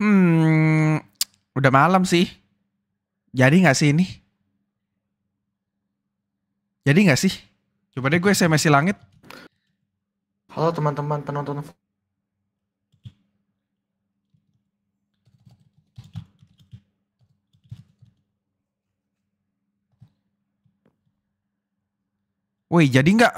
Udah malam sih. Jadi gak sih ini? Jadi gak sih? Coba deh gue SMS-in Langit. Halo teman-teman penonton. Woi, jadi nggak?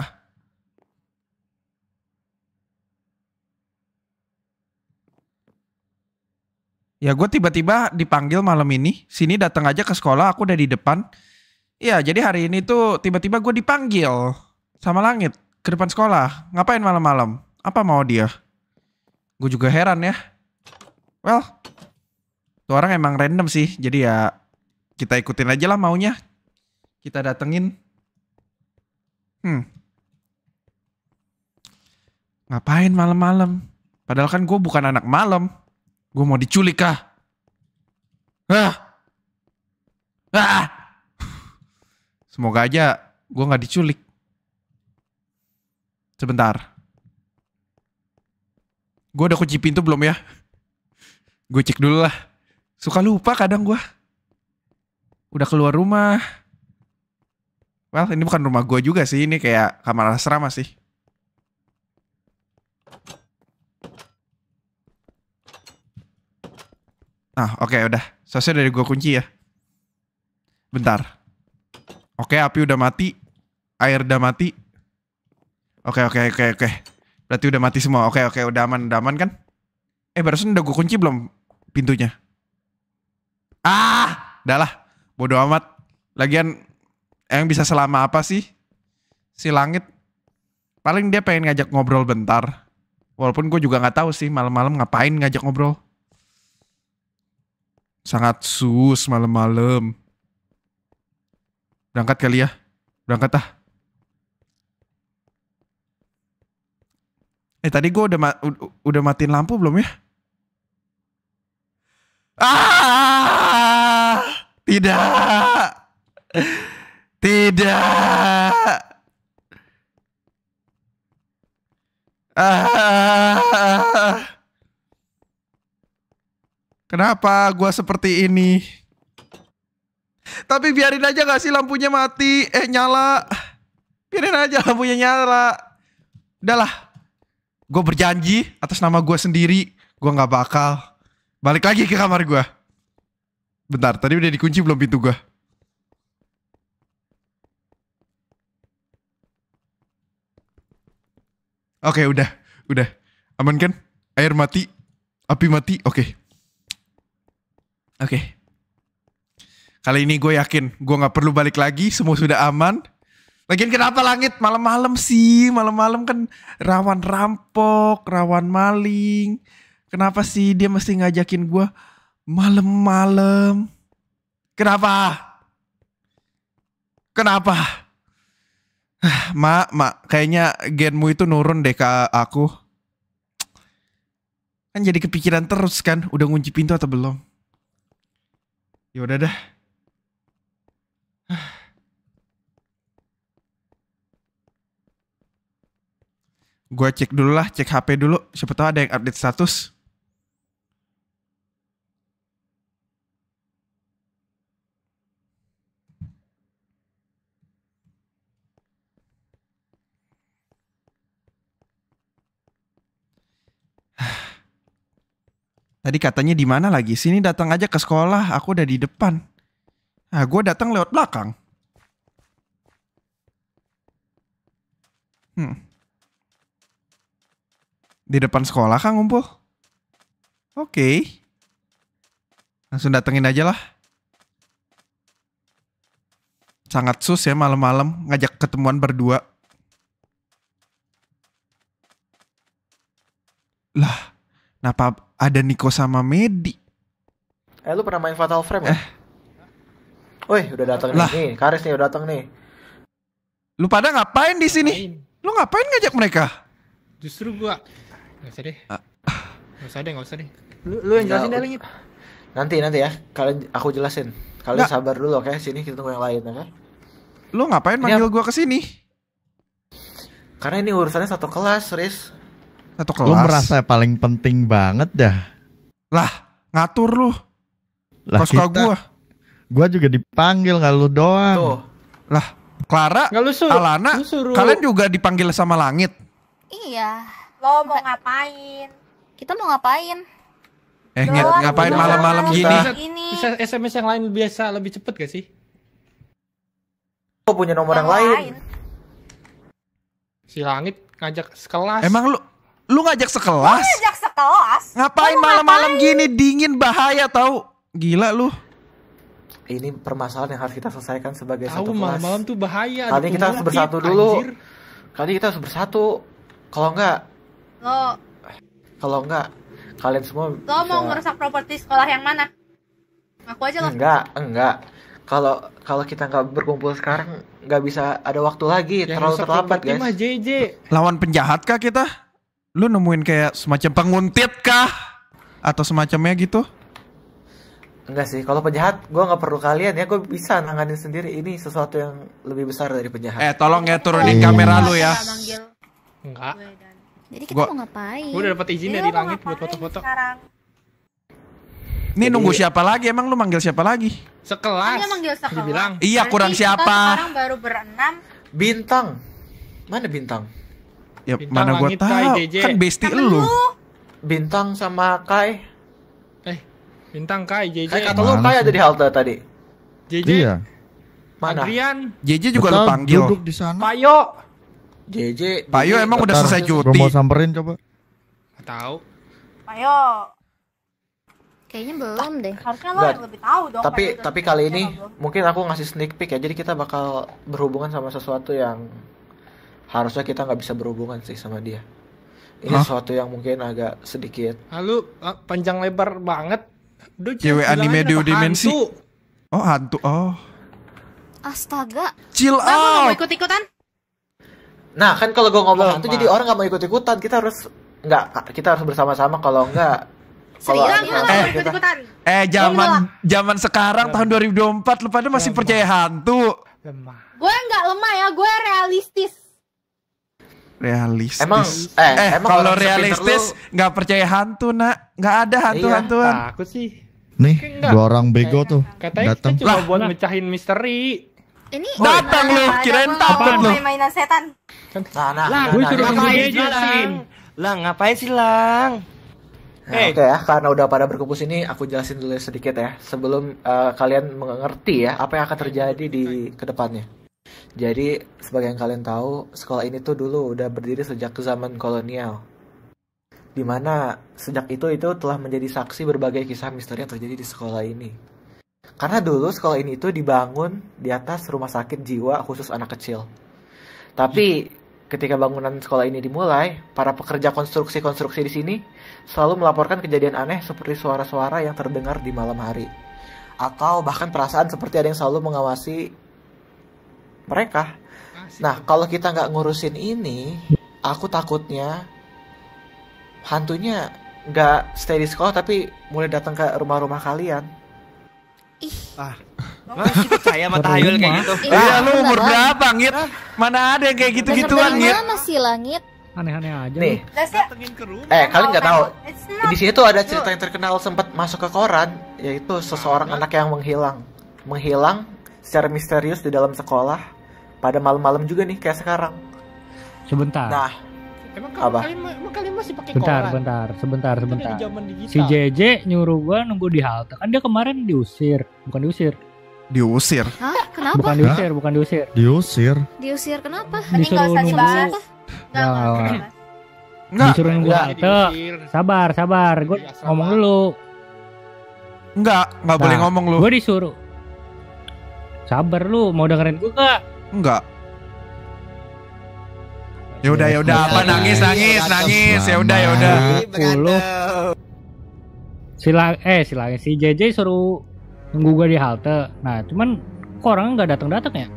Ya gue tiba-tiba dipanggil malam ini. Sini datang aja ke sekolah, aku udah di depan. Ya jadi hari ini tuh tiba-tiba gue dipanggil sama Langit ke depan sekolah. Ngapain malam-malam? Apa mau dia? Gue juga heran ya. Well, tuh orang emang random sih. Jadi ya kita ikutin aja lah maunya. Kita datengin. Ngapain malam-malam? Padahal kan gue bukan anak malam. Gue mau diculik kah? Semoga aja gue gak diculik. Sebentar. Gue udah kunci pintu belum ya? Gue cek dulu lah. Suka lupa kadang gue. Udah keluar rumah. Well, ini bukan rumah gue juga sih. Ini kayak kamar asrama sih. Ah, oke, udah. Seharusnya dari gue kunci ya. Bentar. Oke, api udah mati. Air udah mati. Oke. Berarti udah mati semua. Oke, udah aman kan? Barusan udah gue kunci belum pintunya? Dah lah. Bodo amat. Lagian... yang bisa selama apa sih si Langit? Paling dia pengen ngajak ngobrol bentar. Walaupun gue juga nggak tahu sih malam-malam ngapain ngajak ngobrol. Sangat sus malam-malam. Berangkat kali ya? Berangkat ah. Tadi gue udah matiin lampu belum ya? Tidak. Tidak. Kenapa gua seperti ini? Tapi biarin aja gak sih lampunya mati? Nyala. Biarin aja lampunya nyala. Udahlah. Gue berjanji atas nama gue sendiri. Gue gak bakal balik lagi ke kamar gue. Bentar, tadi udah dikunci belum pintu gue? Oke, udah. Aman kan? Air mati, api mati, oke. Kali ini gue yakin, gue gak perlu balik lagi, semua sudah aman. Lagian kenapa Langit malam-malam sih? Malam-malam kan rawan rampok, rawan maling. Kenapa sih dia mesti ngajakin gue malam-malam? Kenapa? Mak, kayaknya genmu itu nurun deh ke aku. Kan jadi kepikiran terus kan, udah ngunci pintu atau belum? Ya udah dah. Gue cek dulu lah, cek HP dulu. Siapa tahu ada yang update status. Tadi katanya di mana lagi? Sini datang aja ke sekolah, aku udah di depan. Nah, gue datang lewat belakang. Di depan sekolah kan ngumpul? Oke. Langsung datengin aja lah. Sangat sus ya malam-malam ngajak ketemuan berdua. Lah, kenapa... ada Niko sama Medi. Lu pernah main Fatal Frame ya? Woi, udah datang nih. Karis nih udah datang nih. Lu pada ngapain di sini? Lu ngapain ngajak mereka? Justru gua. Enggak usah deh. Lu yang jelasin deh. Nanti ya. Kalian aku jelasin. Kalian sabar dulu oke. Sini kita tunggu yang lain oke. Lu ngapain manggil gua ke sini? Karena ini urusannya satu kelas, Riz. Lu merasa paling penting banget dah. Lah, ngatur lu. Lah suka gua. Gua juga dipanggil nggak lu doang. Tuh. Lah Klara, Alana, kalian juga dipanggil sama Langit. Iya. Lo mau ngapain? Kita mau ngapain? Ngapain malam-malam gini? Bisa SMS yang lain biasa lebih cepet gak sih? Lo punya nomor yang lain. Si Langit ngajak sekelas. Emang lu ngajak sekelas? Lu ngajak sekelas? Ngapain malam-malam gini, dingin, bahaya tahu? Gila lu. Ini permasalahan yang harus kita selesaikan sebagai satu kelas. Malam-malam tuh bahaya. Tadi kita harus bersatu dulu. Tadi kita harus bersatu. Kalau enggak kalian semua lo mau ngerusak properti sekolah yang mana? Ngaku aja lo. Enggak. Kalau kita nggak berkumpul sekarang nggak bisa ada waktu lagi, terlalu terlambat guys. Mah Jeje. Lawan penjahat kah kita? Lu nemuin kayak semacam penguntit kah? Atau semacamnya gitu? Enggak sih, kalau penjahat gue nggak perlu kalian ya, gue bisa nanganin sendiri. Ini sesuatu yang lebih besar dari penjahat. Tolong ya turunin kamera lu ya. Enggak. Jadi kita mau ngapain? Gue udah dapat izin dari Langit buat foto-foto. Ini nunggu siapa lagi? Emang lu manggil siapa lagi? Sekelas. Dia manggil sekelas. Dibilang. Iya, kurang siapa? Sekarang baru berenam. Bintang. Mana Bintang? Ya, Bintang, mana gua tahu. Kan bestie elu. Bintang sama Kai. Bintang, Kai, Jeje. Kai kata lu Kai ada di halte tadi. Jeje. Iya. Mana? Adrian. Jeje juga lu panggil. Duduk di sana. Payo. Jeje. Payo emang udah selesai cuti. Mau samperin coba. Enggak tahu. Payo. Kayaknya belum deh. Harusnya lo yang lebih tahu dong. Tapi kali ini mungkin aku ngasih sneak peek ya. Jadi kita bakal berhubungan sama sesuatu yang harusnya kita nggak bisa berhubungan sih sama dia. Ini sesuatu yang mungkin agak sedikit. Lalu panjang lebar banget. Cewek anime dua dimensi. Oh hantu. Oh. Astaga. Chill out. Nah, mau ikut-ikutan? Nah kan kalau gue ngomong hantu jadi orang nggak mau ikut-ikutan. Kita harus bersama-sama kalau enggak. Zaman sekarang tahun 2024 lu pada masih percaya hantu. Lemah. Gue nggak lemah ya, gue realistis. Emang kalau realistis nggak percaya hantu nak, nggak ada hantu-hantuan. Iya, takut sih. Nih dua orang bego tuh. Katanya datang kita cuma buat mecahin misteri. Ini datang lu kirain takut lu. Mainan setan. Lang ngapain sih Lang? Oke ya, karena udah pada berkumpul sini, aku jelasin dulu sedikit ya sebelum kalian mengerti ya apa yang akan terjadi di kedepannya. Jadi sebagai yang kalian tahu, sekolah ini tuh dulu udah berdiri sejak zaman kolonial, dimana sejak itu telah menjadi saksi berbagai kisah misteri yang terjadi di sekolah ini. Karena dulu sekolah ini itu dibangun di atas rumah sakit jiwa khusus anak kecil. Tapi ketika bangunan sekolah ini dimulai, para pekerja konstruksi di sini selalu melaporkan kejadian aneh seperti suara-suara yang terdengar di malam hari. Atau bahkan perasaan seperti ada yang selalu mengawasi mereka. Nah, kalau kita nggak ngurusin ini, aku takutnya hantunya nggak stay di sekolah tapi mulai datang ke rumah-rumah kalian. Masih percaya sama tahayul kayak gitu. Iya lu umur berapa Langit? Mana ada yang kayak gitu-gituan Langit? Mana sih Langit? Aneh-aneh aja nih. Kalian nggak tahu. Di sini tuh ada cerita yang terkenal sempat masuk ke koran, yaitu seseorang anak yang menghilang secara misterius di dalam sekolah pada malam-malam juga nih kayak sekarang. Sebentar. Nah, emang kalian masih pakai koran? Sebentar. Si Jeje nyuruh gua nunggu di halte. Kan dia kemarin diusir, bukan diusir. Diusir. Hah? Kenapa? Bukan diusir. Diusir kenapa? Disuruh nunggu. Enggak. Disuruh nunggu halte. Sabar. Gua ngomong dulu. Enggak boleh ngomong lu. Gua disuruh. Sabar lu, mau dengerin gua enggak? Enggak. Ya udah apa nangis ya udah. Si JJ suruh nunggu gua di halte. Nah, cuman kok orangnya enggak datang-datang ya?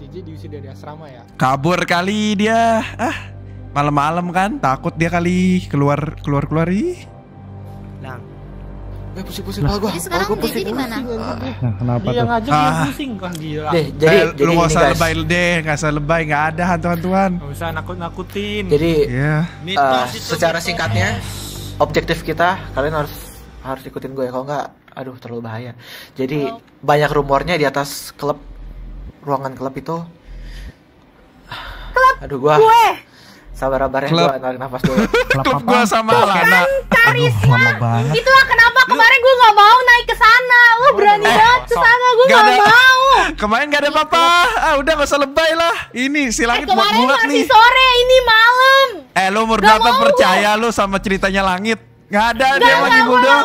JJ diusir dari asrama ya. Kabur kali dia. Malam-malam kan takut dia kali keluar. Lang. Pusing kepala gua. Sekarang JJ di mana? Kenapa tuh? Dia ngajak dia pusing kan gila. Jadi lu enggak usah lebay deh, enggak ada hantu-hantuan. Enggak usah nakut-nakutin. Jadi secara singkatnya objektif kita kalian harus harus ikutin gue ya, kalau nggak aduh terlalu bahaya. Jadi banyak rumornya di atas klub, ruangan klub itu. Aduh gue. Sabar-sabarnya gue tarik nafas dulu. Klub gue sama Alana. Karisnya. Itulah kenapa kemarin gue nggak mau naik ke sana. Lo berani banget ke sana, gue nggak mau. Kemarin gak ada apa-apa. Ah udah gak usah lebay lah. Ini si Langit buat bulat nih. Kemarin masih sore, ini malam. Lo umur berapa percaya lo sama ceritanya Langit? Gak ada dia lagi bodoh. Ayo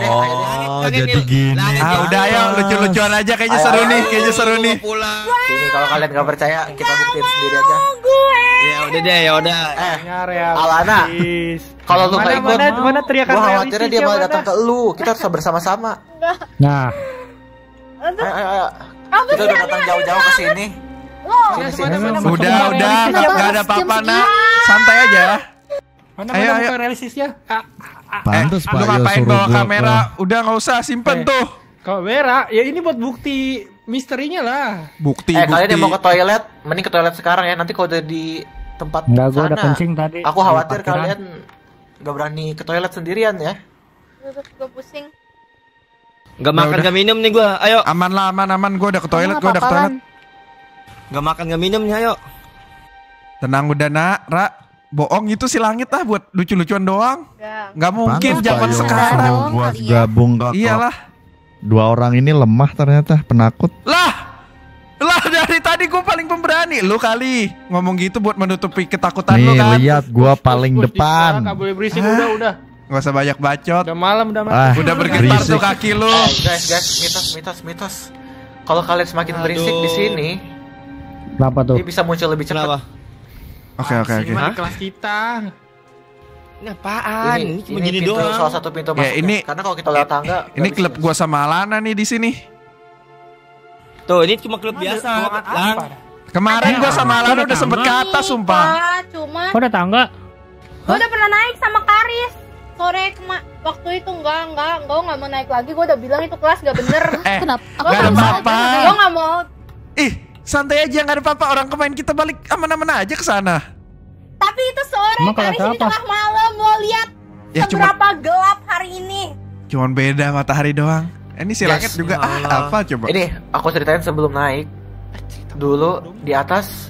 deh, ayo deh. Oh jadi gini. Ah udah ya lucu-lucuan aja, kayaknya seru nih, kayaknya seru nih. Sini kalau kalian gak percaya kita buktiin sendiri aja. Ya udah deh, ya udah. Alana, kalau lu gak ikut, gua khawatirnya dia malah datang ke lu. Kita harus bersama-sama. Nah. Ayo. Kita udah datang jauh-jauh ke sini. Udah, gak ada apa-apa nak. Santai aja. Mana realistisnya? Pantes Pak Yo suruh kamera, udah gak usah simpen tuh kamera, ya ini buat bukti misterinya lah. Bukti. Kalian yang mau ke toilet, mending ke toilet sekarang ya, nanti kalau udah di tempat sana. Enggak, gua udah kencing tadi. Aku khawatir kalian gak berani ke toilet sendirian ya. Gue pusing. Gak makan gak minum nih gua, ayo. Aman lah, aman, gua udah ke toilet, Gak makan gak minum nih, ayo. Tenang udah nak, Ra. Bohong itu si Langit lah, buat lucu-lucuan doang. Gak mungkin zaman sekarang buat gabung gak. Iyalah. Dua orang ini lemah ternyata, penakut. Lah dari tadi gue paling pemberani. Lu kali ngomong gitu buat menutupi ketakutan lu kan. Nih lihat gue paling depan. Gak boleh berisik udah. Gak usah banyak bacot. Udah malam, udah bergetar tuh kaki lu. Guys, mitos. Kalau kalian semakin berisik di sini, kenapa tuh? Dia bisa muncul lebih cepat. Oke. Ini kelas kita. Ini apaan? Ini begini doang. Salah satu pintu masuk. Ini karena kalau kita lewat tangga. Ini klub gua sama Alana nih di sini. Tuh, ini cuma klub biasa. Kemarin gua sama Alana udah sempet ke atas sumpah. Cuma udah tangga. Gua udah pernah naik sama Karis. Sore waktu itu enggak. Gua enggak mau naik lagi. Gua udah bilang itu kelas enggak bener. Kenapa? Gua enggak mau. Ih. Santai aja, nggak ada apa-apa, orang kemarin kita balik aman-aman aja ke sana. Tapi itu sore, hari ini tengah malam, lo lihat ya, seberapa gelap hari ini. Cuman beda matahari doang. Ini si Langit juga apa coba? Ini aku ceritain sebelum naik. Dulu di atas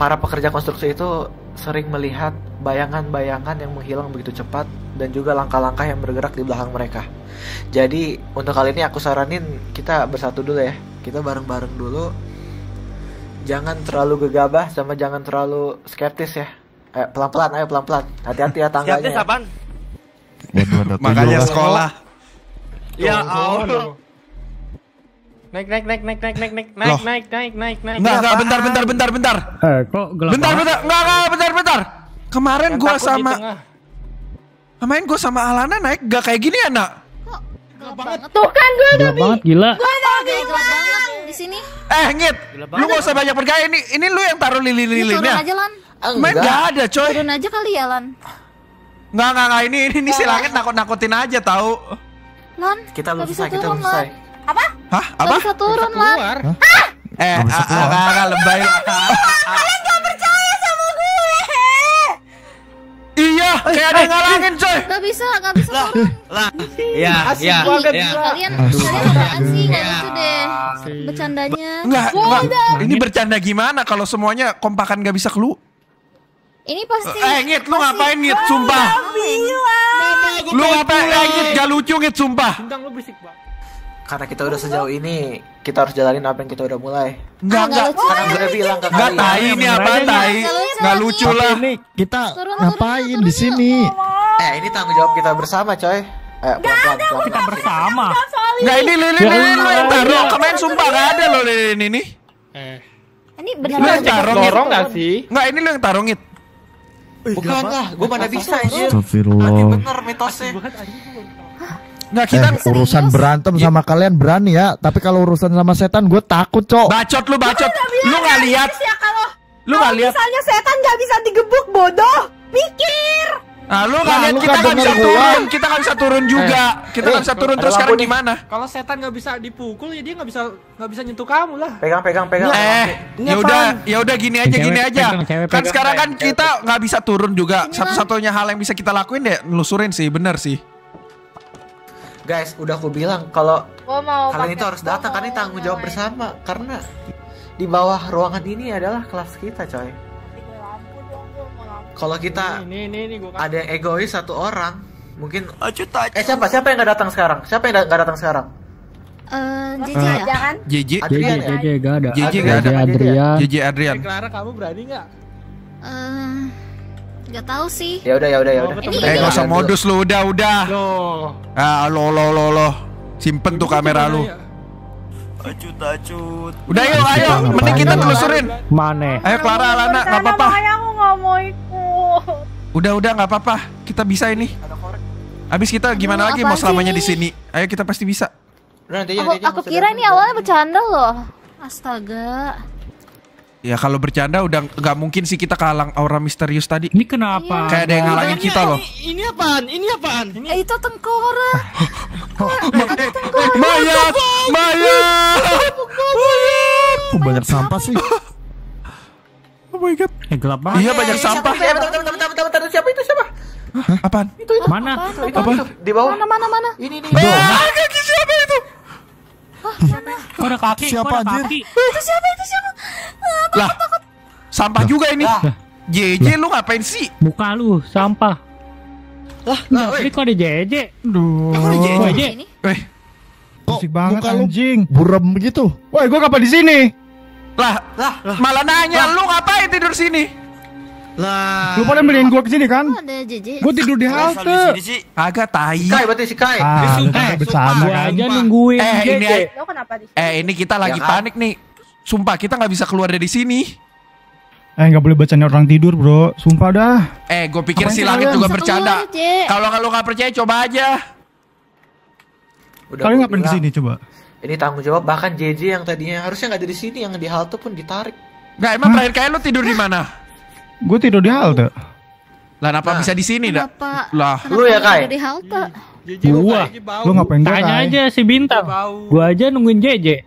para pekerja konstruksi itu sering melihat bayangan-bayangan yang menghilang begitu cepat dan juga langkah-langkah yang bergerak di belakang mereka. Jadi untuk kali ini aku saranin kita bersatu dulu ya. Kita bareng-bareng dulu. Jangan terlalu gegabah sama jangan terlalu skeptis ya. Pelan-pelan, ayo pelan-pelan. Hati-hati ya tangganya. Skeptis apaan? Makanya sekolah. Ya Allah. Naik. Enggak, bentar. Bentar. Kemarin gua sama Alana naik gak kayak gini ya, Nak? Tuh kan gue udah banget gila. Gue udah bilang di sini. Ngit, lu gak usah banyak pergaya ini. Ini lu yang taruh lilin-lilinnya. Turun aja Lan. Main gak ada coy. Turun aja kali ya Lan. Enggak ini si Langit nakut-nakutin aja tahu. Lan, kita belum selesai, Apa? Hah? Apa? Bisa turun Lan. Lebay. Kalian gak percaya sama gue. Iya, kayak ada ngalangin coy. Gak bisa turun. Iya. Kalian apaan sih? Gak lucu deh bercandanya. Enggak. Ini bercanda gimana kalau semuanya kompakan gak bisa keluar? Ini pasti Ngit, lu ngapain Ngit? Sumpah lu ngapain Ngit? Gak lucu Ngit, sumpah. Bintang lu berisik banget. Karena kita udah sejauh ini, kita harus jalanin apa yang kita udah mulai. Enggak. Karena gue udah bilang ke kalian. Tai ini apa tai? Enggak lucu lah. Kita ngapain di sini? Ini tanggung jawab kita bersama, coy. Pelan-pelan. Kita bersama. Enggak, ini lilin lo yang taruh. Kemarin sumpah enggak ada lo lilin ini. Ini beneran dorong enggak sih? Enggak, ini lo yang taruh Ngit. Bukan lah, gue mana bisa anjir. Astagfirullah. Bener mitosnya. Nggak, kita urusan berantem sama kalian berani ya, tapi kalau urusan sama setan gue takut cok. Bacot lu nggak lihat ya, kalau misalnya setan nggak bisa digebuk bodoh mikir. Lu nggak lihat kita nggak bisa turun, juga kita nggak bisa turun. Terus sekarang gimana kalau setan nggak bisa dipukul ya dia nggak bisa nyentuh kamu lah. Pegang ya udah gini aja kan sekarang kan kita nggak bisa turun juga. Satu-satunya hal yang bisa kita lakuin deh nelusurin sih, bener sih. Guys, udah aku bilang kalau kalian itu harus datang, karena tanggung jawab bersama. Karena di bawah ruangan ini adalah kelas kita, coy. Kalau kita ada yang egois satu orang, mungkin siapa yang nggak datang sekarang? Siapa yang nggak datang sekarang? Jeje kan? Jeje, Adrian, Jeje nggak ada. Jeje nggak ada. Jeje, Adrian. Klara, kamu berani nggak? Nggak tahu sih. Ya udah. Nggak usah modus lu, udah. Ah, lo. Simpen tuh kamera lu. Acut. Udah ayo, mending kita telusurin. Mana? Ayo Klara, Alana, nggak apa-apa. Aku nggak mau ikut. Udah nggak apa-apa. Kita bisa ini. Abis kita gimana lagi mau selamanya di sini? Ayo kita pasti bisa. Aku kira ini awalnya bercanda loh. Astaga. Ya kalau bercanda udah nggak mungkin sih kita kalang aura misterius tadi. Ini kenapa? Kayak ada yang ngalangin kita loh. Ini apaan? Itu tengkorak. Mayat. Banyak sampah sih. Oh my god. Gelap banget. Iya banyak sampah. Bentar, siapa? Apaan? Itu mana? Apa? Di bawah. Mana? Ini. Kaki siapa itu? Mana? Ada kaki. Siapa anjir? Itu siapa? Lah, sampah juga ini. Jeje lu ngapain sih? Muka lu sampah. Lah, ini kok ada Jeje? Duh. Jeje. Weh. Pusing banget anjing. Buram begitu. Woi, gua ngapain di sini? Lah, malah nanya lu ngapain tidur sini? Lah, lu pada beliin gua kesini kan? Gua tidur di halte. Agak tai. Kai berarti si Kai. Gua aja nungguin. Ini kita lagi panik nih. Sumpah kita nggak bisa keluar dari sini. Nggak boleh bacain orang tidur, bro. Sumpah dah. Gua pikir si Langit juga bercanda. Kalau nggak percaya coba aja. Kalian ngapain kesini coba? Ini tanggung jawab. Bahkan JJ yang tadinya harusnya nggak ada di sini, yang di halte pun ditarik. Nggak, emang terakhir kali lu tidur di mana? Gue tidur di halte. Lah, kenapa bisa di sini, dah? Lah, lu ya, Kai? Di halte. Gua. Lu ngapain gua? Tanya aja si Bintang. Gua aja nungguin Jeje.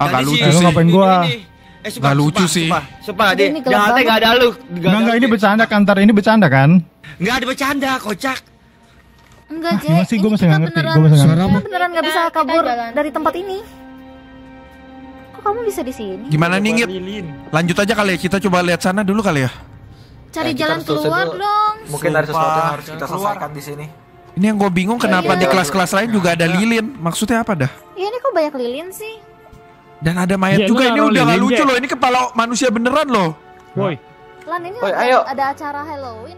Agak lucu sih. Lu ngapain gua? Gak lucu sih. Sumpah, deh. Jahatnya gak ada lu. Enggak, ini bercanda kan? Ini bercanda kan? Enggak ada bercanda, kocak. Enggak, Jeje. Masih gua masih enggak ngerti. Gua beneran enggak bisa kabur dari tempat ini. Kamu bisa di sini. Gimana nih, Ngit? Lanjut aja kali ya, kita coba lihat sana dulu kali ya. Cari jalan keluar dong. Mungkin ada sesuatu yang harus kita selesaikan di sini. Ini yang gue bingung kenapa di kelas-kelas lain juga ada lilin. Maksudnya apa dah? Iya, ini kok banyak lilin sih. Dan ada mayat juga, ini udah gak lucu loh. Ini kepala manusia beneran loh. Woi. Lan, ini ada acara Halloween.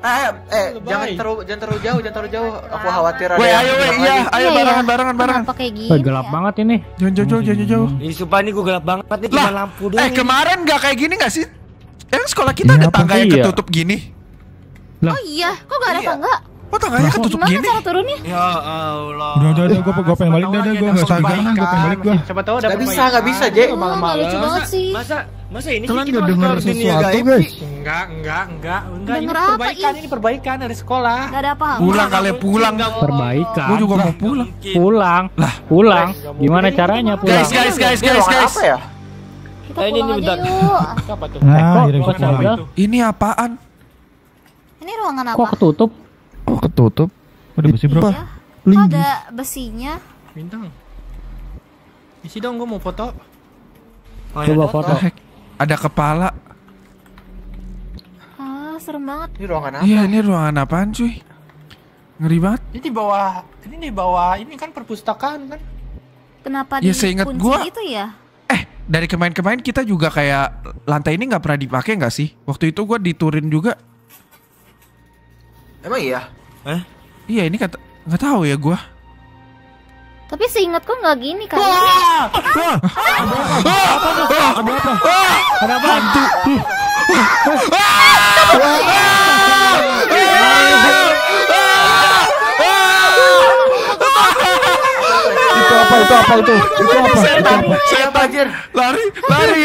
Jangan terlalu jauh. Aku khawatir ada. Woi, ayo barengan. Kenapa kayak gini? Gelap banget ini. Jauh. Ini sumpah ini gua gelap banget nih, cuma lampu doang. Kemarin enggak kayak gini enggak sih? Sekolah kita ada tangga yang ketutup gini. Oh iya, kok enggak ada tangga? Kok tangganya ketutup gini? Gimana cara turunnya? Ya Allah. Udah, gua pengen balik dah, gua enggak tahan, gua pengen balik gua. Coba tahu ada apa. Enggak bisa, Je. Malu banget sih. Masa ini kita enggak dengar sesuatu, guys? Enggak. Ini perbaikan, dari sekolah. Enggak ada apa-apa. Pulang. Perbaikan. Gua juga mau pulang. Pulang. Gimana caranya pulang? Guys. Apa ya? Kita pulang aja yuk. Apa tuh? Ini apaan? Ini ruangan apa? Kok ketutup? Ada besi, bro. Iya. Ada besinya. Bintang. Isi dong, gua mau foto. Coba foto. Ada kepala. Ah, serem banget. Ini ruangan apa? Iya, ini ruangan apaan, cuy? Ngeri banget. Ini di bawah. Ini kan perpustakaan kan. Kenapa di kunci itu ya? Dari kemarin-kemarin kita juga kayak lantai ini nggak pernah dipakai nggak sih? Waktu itu gua diturin juga. Emang iya? Iya, ini kata nggak tahu ya gua. Tapi seingatku nggak gini kan? Itu apa? Setan, lari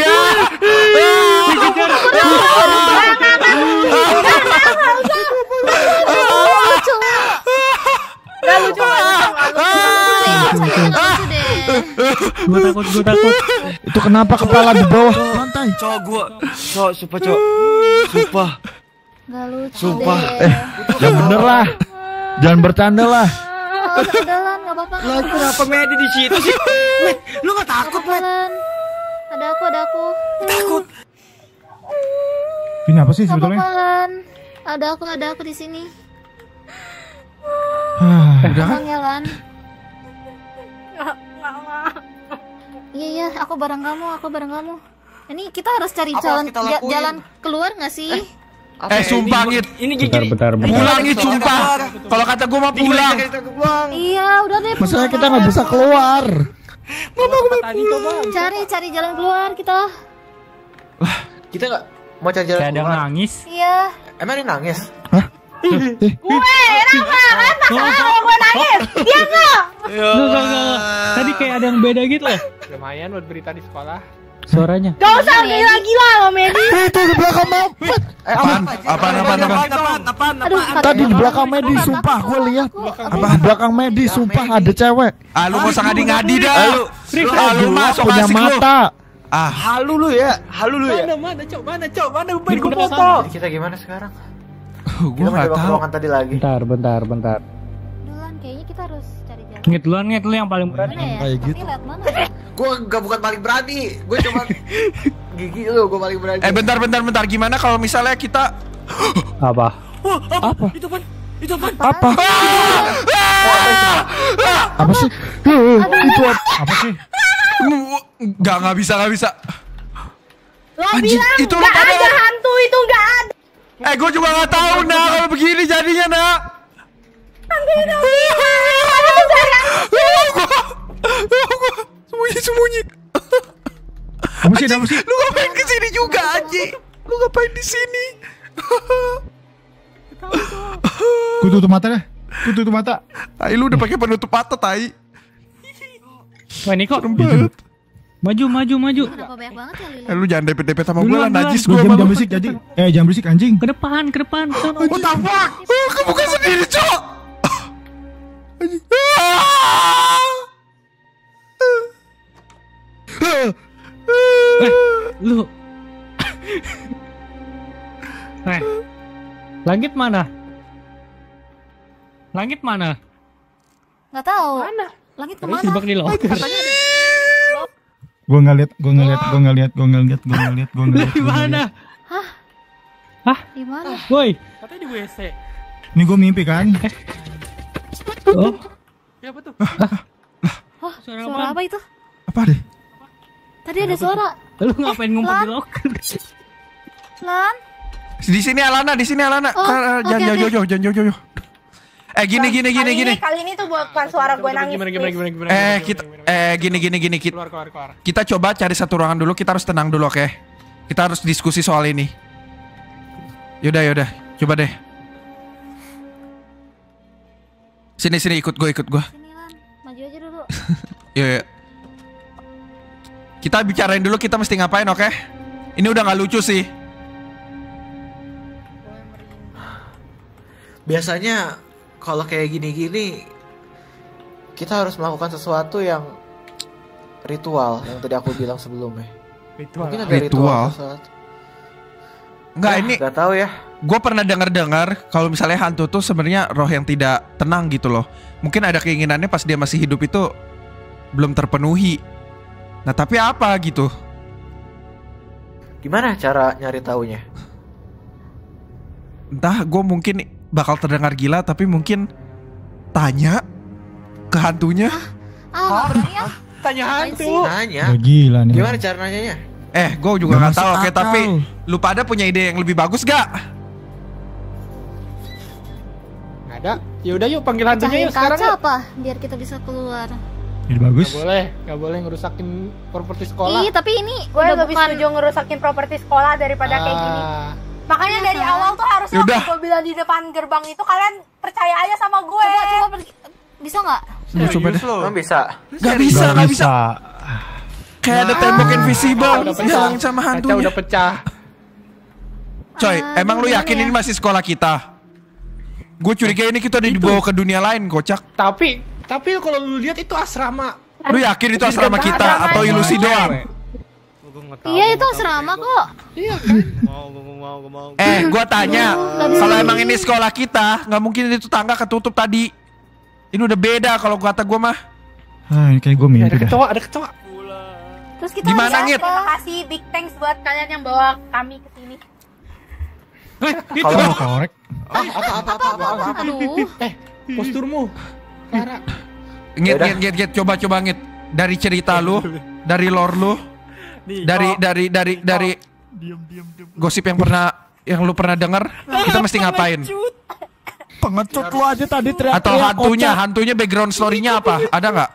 ya. Gue takut. Itu kenapa kepala di bawah lantai? Sumpah. Gak lucu deh. Jangan bercanda lah. Ketinggalan, nggak apa-apa. Lo kenapa Medi di situ sih? Lo nggak takut, Medi? Ada aku. Takut. Ini apa sih sebetulnya? Ada aku di sini. Udah. Iya, aku bareng kamu. Ini kita harus cari jalan keluar nggak sih? Sumpah Langit, ini bentar. Pulang nih, sumpah. Kalau kata gue mau pulang. Iya, udah deh. Masalahnya kita nggak bisa keluar. Mama gue mau pulang. Cari jalan keluar kita. Lah, kita nggak mau cari jalan keluar. Ada nangis. Iya. Emang dia nangis? Hah? Gue nangis. Dia nggak. Tadi kayak ada yang beda gitu ya. Lumayan buat berita di sekolah. Suaranya. Gak usah gila-gila lo Medi. Itu di belakang Medi. Apaan? Tadi di belakang Medi, sumpah gue lihat. Di belakang Medi, sumpah ada cewek. Lu mau ngadi-ngadi dah. Lu masuk punya mata. Halu lu ya. Mana gue foto. Kita gimana sekarang? Gue nggak tahu. Bentar. Duluan kayaknya kita harus cari jalan. Ngit lu yang paling berani. Kayak gitu. Gue gak bukan paling berani, gue cuma gigi lu, gue paling berani. Bentar, gimana kalau misalnya kita apa? Itu kan? Apa sih? Itu apa sih? Gak bisa. Lo bilang itu gak ada hantu, itu gak ada. Gue juga gak tahu nah kalau begini jadinya nah. Panggil dong. Sembunyi. Apa sih? Lu ngapain kesini juga, Aji? Lu ngapain di sini? Gue tutup mata deh. Tai, lu udah pakai penutup mata, tai. Wah, ini kok rembet. Maju. Lu jangan depet-depet sama gue lah, najis gue. Jangan berisik, anjing. Ke depan. What the fuck? Kebuka sendiri, Cok. Anjing. Lu Langit mana? Nggak tahu. Langit kemana? Dibak di loker. Gue nggak lihat. Di mana? Hah? Di mana? Woi. Katanya di WC. Ini gue mimpi kan? Oh. Ya betul. Suara apa itu? Apa deh? Tadi ada suara. Lu ngapain ngumpet di loker? Lan? Di sini Alana. Jangan jauh. Gini. Kali ini tuh bukan suara gue nangis. Gimana. Kita gini. Keluar. Kita coba cari satu ruangan dulu, kita harus tenang dulu, oke? Kita harus diskusi soal ini. Yaudah. Coba deh. Sini ikut gue. Sini Lan, maju aja dulu. Iya. Kita bicarain dulu kita mesti ngapain, oke? Ini udah nggak lucu sih. Biasanya kalau kayak gini-gini kita harus melakukan sesuatu yang ritual yang tadi aku bilang sebelumnya. Mungkin ada ritual. Enggak, ini nggak tahu ya. Gue pernah dengar kalau misalnya hantu tuh sebenarnya roh yang tidak tenang gitu loh. Mungkin ada keinginannya pas dia masih hidup itu belum terpenuhi. Nah tapi apa gitu? Gimana cara nyari taunya? Entah, gue mungkin bakal terdengar gila tapi mungkin tanya ke hantunya. Tanya hantu. Gila nih. Gimana cara nanyanya? Gue juga nggak tahu. Oke, tapi lu pada punya ide yang lebih bagus gak? Nggak ada. Yaudah yuk panggil hantunya yuk sekarang. Kaca apa? Biar kita bisa keluar. Ini bagus. Gak boleh ngerusakin properti sekolah. Iya, tapi ini gue lebih setuju ngerusakin properti sekolah daripada kayak gini. Makanya dari awal tuh harusnya gue bilang di depan gerbang itu kalian percaya aja sama gue. Coba pergi. Bisa nggak? Nggak bisa. Kayak ada tembok invisible yang sama hantunya. Kaca udah pecah. Coy, emang lu yakin ini masih sekolah kita? Gue curiga ini kita udah dibawa ke dunia lain, kocak. Tapi kalau lu lihat itu asrama. Lu yakin itu asrama kita atau ilusi doang? Iya, itu asrama kok. Iya kan? Gua tanya, kalau emang ini sekolah kita, nggak mungkin itu tangga ketutup tadi. Ini udah beda kalau kata gue mah. Ah, ini kayak gue mimpi. Ada kecoa, ada kecoa. Terus kita gimana, Ngit? Terima kasih, big thanks buat kalian yang bawa kami ke sini. Kalau mau korek. Apa? Aduh. Posturmu, Klara. Ngit, coba Ngit. Dari cerita lu, dari lore lu, dari gosip yang pernah, yang lu pernah denger, kita mesti ngapain? Pengecut lu aja tadi teriak-teriak. Atau hantunya background story-nya apa? Ada nggak?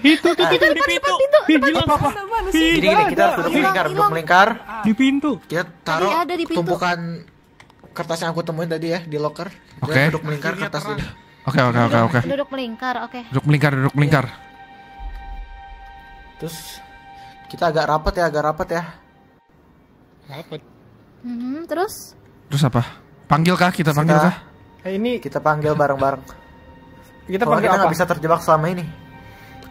Itu di pintu. Gini, kita duduk melingkar. Di pintu. Kita taruh tumpukan kertas yang aku temuin tadi ya di locker. Oke. Duduk melingkar kertas ini. Oke. Duduk melingkar, oke. Duduk melingkar. Terus kita agak rapat ya. Rapat. Terus apa? Panggil kah? Ini kita panggil bareng-bareng. Kita nggak bisa terjebak selama ini.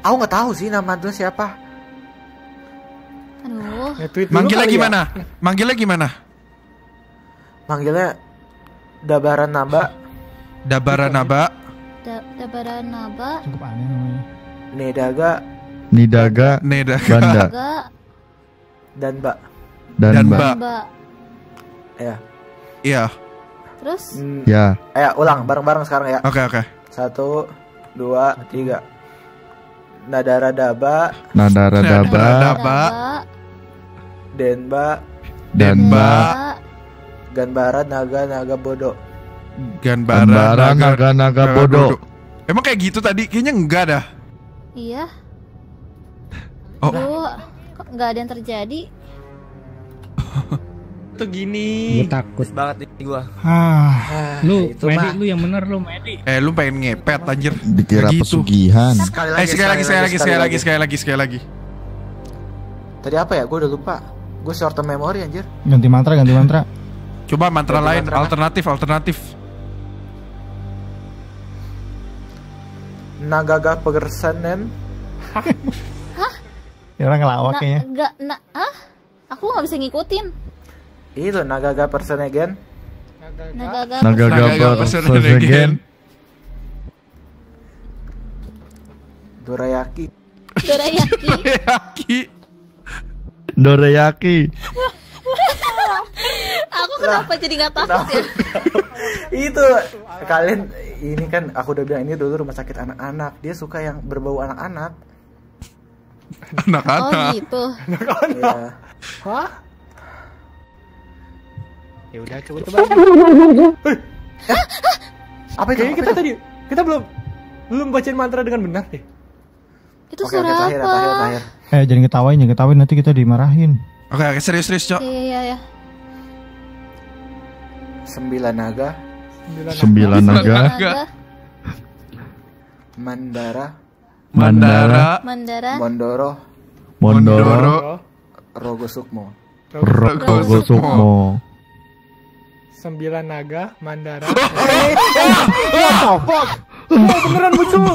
Aku nggak tahu sih nama itu siapa. Aduh. Ya, Manggilnya gimana? Manggilnya Dabaran Naba. Cukup aneh namanya. Nidaga. Banda. Dan Ba. Iya. Terus? Ya. Ayo ulang bareng-bareng sekarang ya. Oke. 1, 2, 3. Nadara Daba. Denba. Ganbara Naga Bodo. Emang kayak gitu tadi? Kayaknya enggak dah. Iya. Oh. Kok enggak ada yang terjadi? Gini, takut banget nih gua. Lu Medi mah. Lu yang bener lu Medi. Lu pengen ngepet anjir. Dikira pesugihan. Sekali lagi. Tadi apa ya? Gua udah lupa. Gua short term memory anjir. Ganti mantra. Coba mantra lain alternatif. Nagaga pegersanen. Hah? Orang ngelawak kayaknya. Hah? Aku enggak bisa ngikutin. Itu Nagaga person again. Dorayaki. Aku kenapa jadi nggak takut ya? Itu kalian ini kan aku udah bilang ini dulu rumah sakit anak-anak. Dia suka yang berbau anak-anak. Oh gitu. Anak-anak. Hah? Ya udah coba. Apa itu? Kayaknya kita tadi kita belum bacain mantra dengan benar deh. Itu suara apa? Terakhir. Jangan ketawain nanti kita dimarahin. Oke, serius, Cok. Iya. 9 naga. Mandara. Mondoro. Rogo Sukmo. 9 naga, Mandara. Beneran muncul.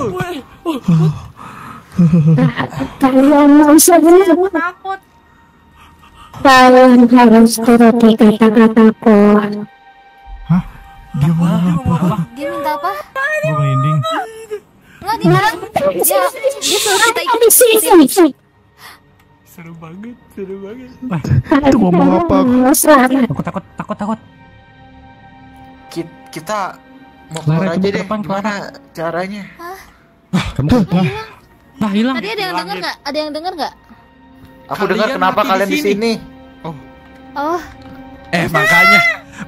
Takut. Kalian harus turuti kata-kataku. Hah? Dia mau apa? Dia minta apa? Dia mau ending. Enggak dilarang. Dia suruh kita ikut sini. Seru banget. Itu ngomong apa? Takut. Kita mau keluar aja deh, gimana caranya? Hilang. Tadi ada yang denger nggak? Aku dengar kenapa kalian di sini? Oh.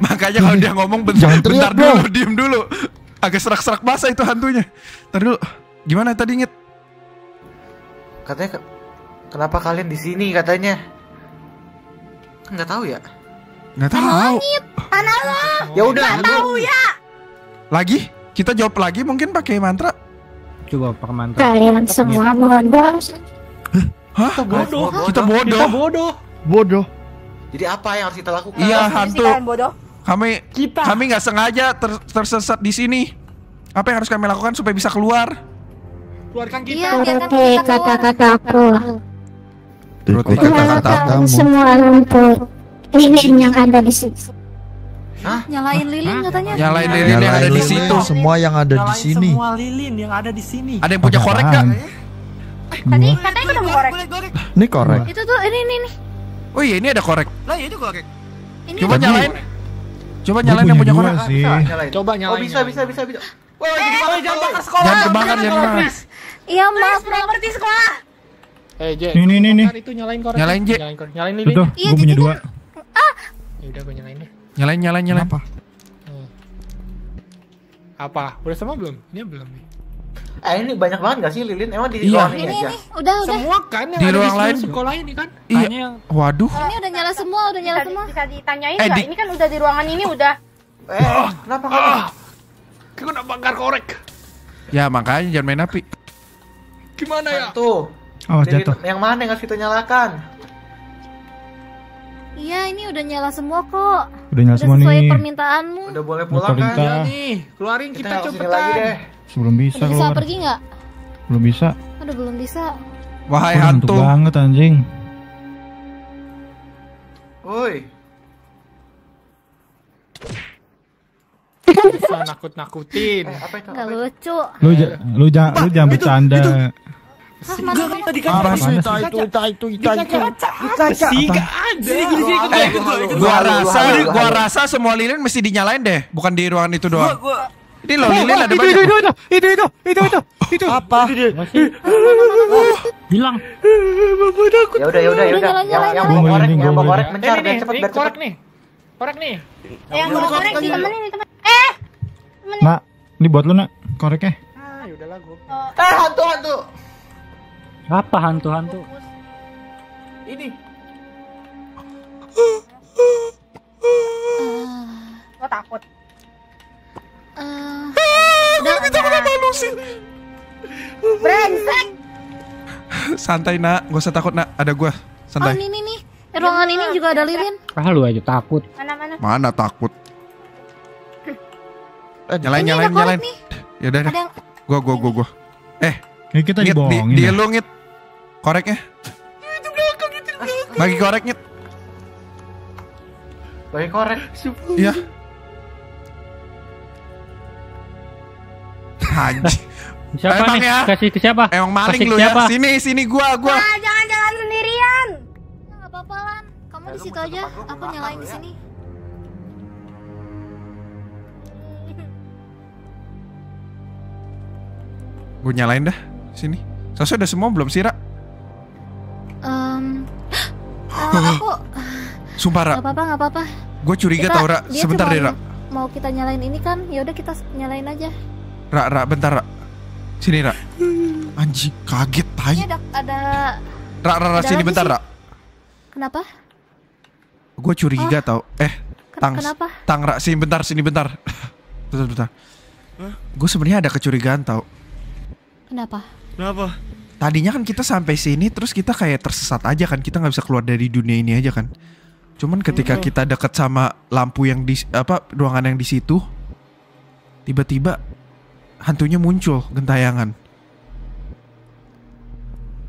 Makanya kalau dia ngomong bentar dulu, diem dulu. Agak serak-serak basah itu hantunya. Ntar dulu, gimana tadi Ngit? Katanya kenapa kalian di sini katanya? Nggak tahu ya. Ya udah tahu ya. Lagi? Kita jawab lagi mungkin pakai mantra. Coba pakai mantra. Kalian semua bodoh. Hah? Kita bodoh. Jadi apa yang harus kita lakukan? Iya, hantu. Kami nggak sengaja tersesat di sini. Apa yang harus kami lakukan supaya bisa keluar? Keluarkan kita. Turuti kata-kataku. Turuti kata-katamu. Semua rumput. Lilin yang ada di sini. Hah? Nyalain lilin katanya. Nyalain lilin yang ada di situ. Semua yang ada di sini. Semua lilin yang ada di sini. Ada yang punya korek enggak? Tadi katanya udah mau korek. Ini korek. Itu tuh ini. Oh iya, ini ada korek. Lah, ini korek. Coba nyalain yang punya korek. Coba nyalain. Oh, bisa. Wah, jangan bakar sekolah. Jangan kebakar, jangan. Iya, Mas, properti sekolah. Eh, J. Ini. Nyalain, J. Nyalain lilin. Iya, punya dua. Ah. Ya udah, gue nyalain deh. Nyalain. Apa? Udah sama belum? Ini belum nih. Ini banyak banget gak sih lilin? Emang di ruang ini aja? Udah. Semua kan yang di ruang lain sekolah ini kan? Iya. Waduh. Ini udah nyala semua. Bisa ditanyain gak? Ini kan udah di ruangan ini udah. Kenapa kan? Gue nak bangkar korek. Ya makanya jangan main api. Gimana ya? Tuh. Oh, jatuh. Yang mana yang harus kita nyalakan? Iya, ini udah nyala semua kok. Udah nyala semua nih. Sesuai permintaanmu. Udah boleh pulang kan? Iya nih. Keluarin kita copetan lagi deh. Sebelum bisa keluar. Bisa pergi nggak? Belum bisa. Aduh, belum bisa. Wahai hantu. Hantu banget anjing. Woi. Bisa nakut-nakutin. Nggak lucu. Lu jangan bercanda. Gua rasa semua lilin mesti dinyalain deh, bukan di ruangan itu doang. Ini loh lilin ada banyak. Itu. Apa? Hilang. Ya udah. Yang bawa korek mencar deh, cepet biar korek nih. Korek nih. Yang bawa korek ditemenin nih, teman. Nak, ini buat lu nak koreknya. Ya udahlah gua. Hantu. Apa hantu? Ini. Gua takut. Brengsek. Santai nak, gak usah takut nak, ada gua. Santai. Oh ini. Ruangan ini juga ada lilin. Ah lu aja takut. Mana takut? Nyalain. Ya udah. Gua. Kita dibohongin. Dia lu Ngit. Koreknya. Bagi korek Ngit. Bagi korek. Iya. Anjing. Siapa emang nih? Ya? Kasih ke siapa? Emang maling lu ya. Sini gua. Nah, jangan sendirian. Enggak apa-apa Lan. Kamu di situ aja. Aku nyalain di sini. Gue nyalain dah sini. Seharusnya udah semua belum sih, Ra? Aku sumpah, Ra. Gak apa-apa. Gue curiga tau, Ra. Sebentar deh, Ra. Mau kita nyalain ini kan? Ya udah kita nyalain aja. Ra, bentar, Ra. Sini, Ra. Anjing, kaget tai. Ada Ra, sini bentar, Ra. Kenapa? Gue curiga tau. Tang, Ra. Sini bentar. Bentar. Gue sebenarnya ada kecurigaan tau. Kenapa? Tadinya kan kita sampai sini terus kita kayak tersesat aja kan, kita nggak bisa keluar dari dunia ini aja kan. Cuman ketika kita deket sama lampu yang di ruangan yang di situ, tiba-tiba hantunya muncul gentayangan.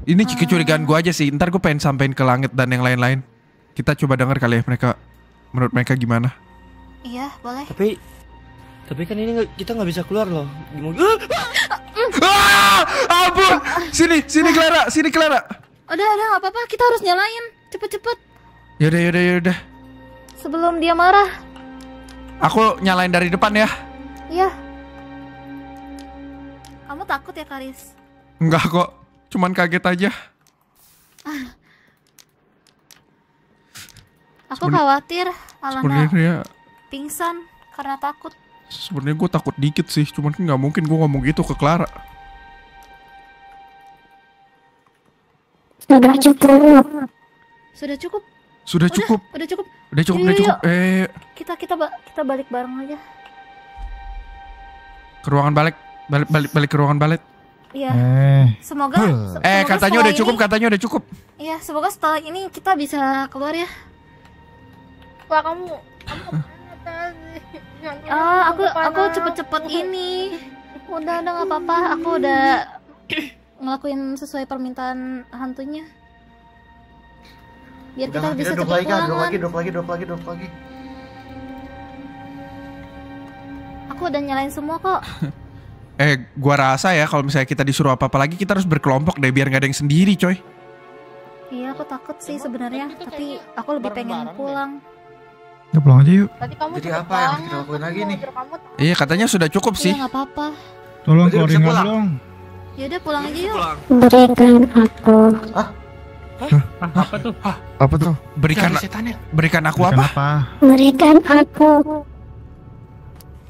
Ini kecurigaan gue aja sih. Ntar gue pengen sampein ke Langit dan yang lain-lain. Kita coba dengar kali ya menurut mereka gimana? Iya boleh. Tapi kan ini kita nggak bisa keluar loh. Ampun. Sini Klara, Udah, nggak apa-apa. Kita harus nyalain. Cepet. Yaudah. Sebelum dia marah. Aku nyalain dari depan ya. Iya. Kamu takut ya, Karis? Enggak kok. Cuman kaget aja. Aku khawatir Alana pingsan karena takut. Sebenarnya gue takut dikit sih, cuman kan nggak mungkin gue ngomong gitu ke Klara. Sudah cukup. Kita balik bareng aja. Ke ruangan balik ke ruangan balik. Iya. Semoga katanya udah cukup, Iya, semoga setelah ini kita bisa keluar ya. Wah, kamu aku cepet-cepet ini. Udah nggak apa-apa. Aku udah ngelakuin sesuai permintaan hantunya. Biar kita bisa cepet pulang. Drop lagi. aku udah nyalain semua kok. Gua rasa ya kalau misalnya kita disuruh apa-apa lagi kita harus berkelompok deh biar nggak ada yang sendiri, coy. Iya, aku takut sih sebenarnya, tapi aku lebih pengen pulang. Udah pulang aja yuk. Tadi kamu jadi apa yang kita lakuin lagi nih? Iya, katanya sudah cukup sih. Iya, nggak apa-apa. Tolong keluarin gua dong. Ya udah pulang aja yuk. Berikan aku. Hah? Apa tuh? Apa tuh? Berikan aku apa? Berikan aku.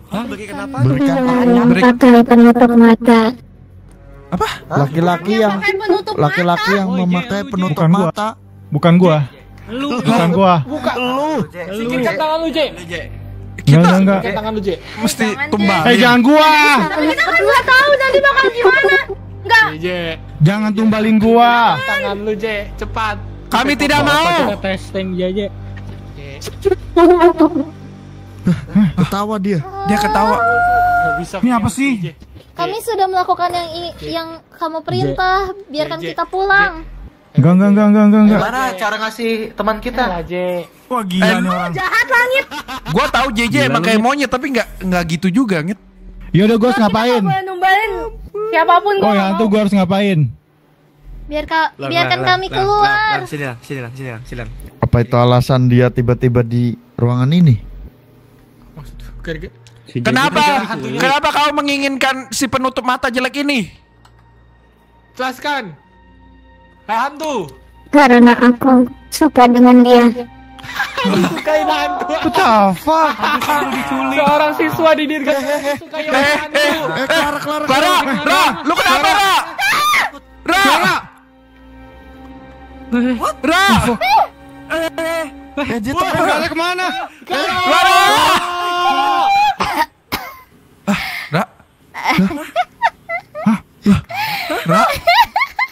Hah? Berikan pakaian penutup mata. Apa? Laki-laki yang memakai penutup mata. Bukan gua. Bukan gua. Bukan lu. Sikat tangan lu, Je. Enggak. Sikat tangan lu, Je. Mesti tumbang. Jangan gua. Kita kan enggak tahu nanti bakal gimana. Enggak. Jangan tumbalin gua. Tangan lu, Je. Cepat. Kami tidak mau. Testing Jeje. Ketawa dia. Dia ketawa. Ini apa sih? Kami sudah melakukan yang kamu perintah. Biarkan kita pulang. Enggak. Gimana cara ngasih teman kita? Wah, gila nih orang. Jahat Langit. Gua tahu JJ emang kayak monyet tapi enggak gitu juga, Langit. Ya udah gua harus ngapain? Gua numbalin siapapun gua. Oh, yang itu gua harus ngapain? Biarkan kami keluar. Sini. Apa itu alasan dia tiba-tiba di ruangan ini? Kenapa kau menginginkan si penutup mata jelek ini? Jelaskan. Hai hantu. Karena aku suka dengan dia. Sukain hantu. Betapa. Seorang siswa di Dirgantara suka dengan hantu. Klara, lu kenapa, Ra? Ra. Kemana? Ra?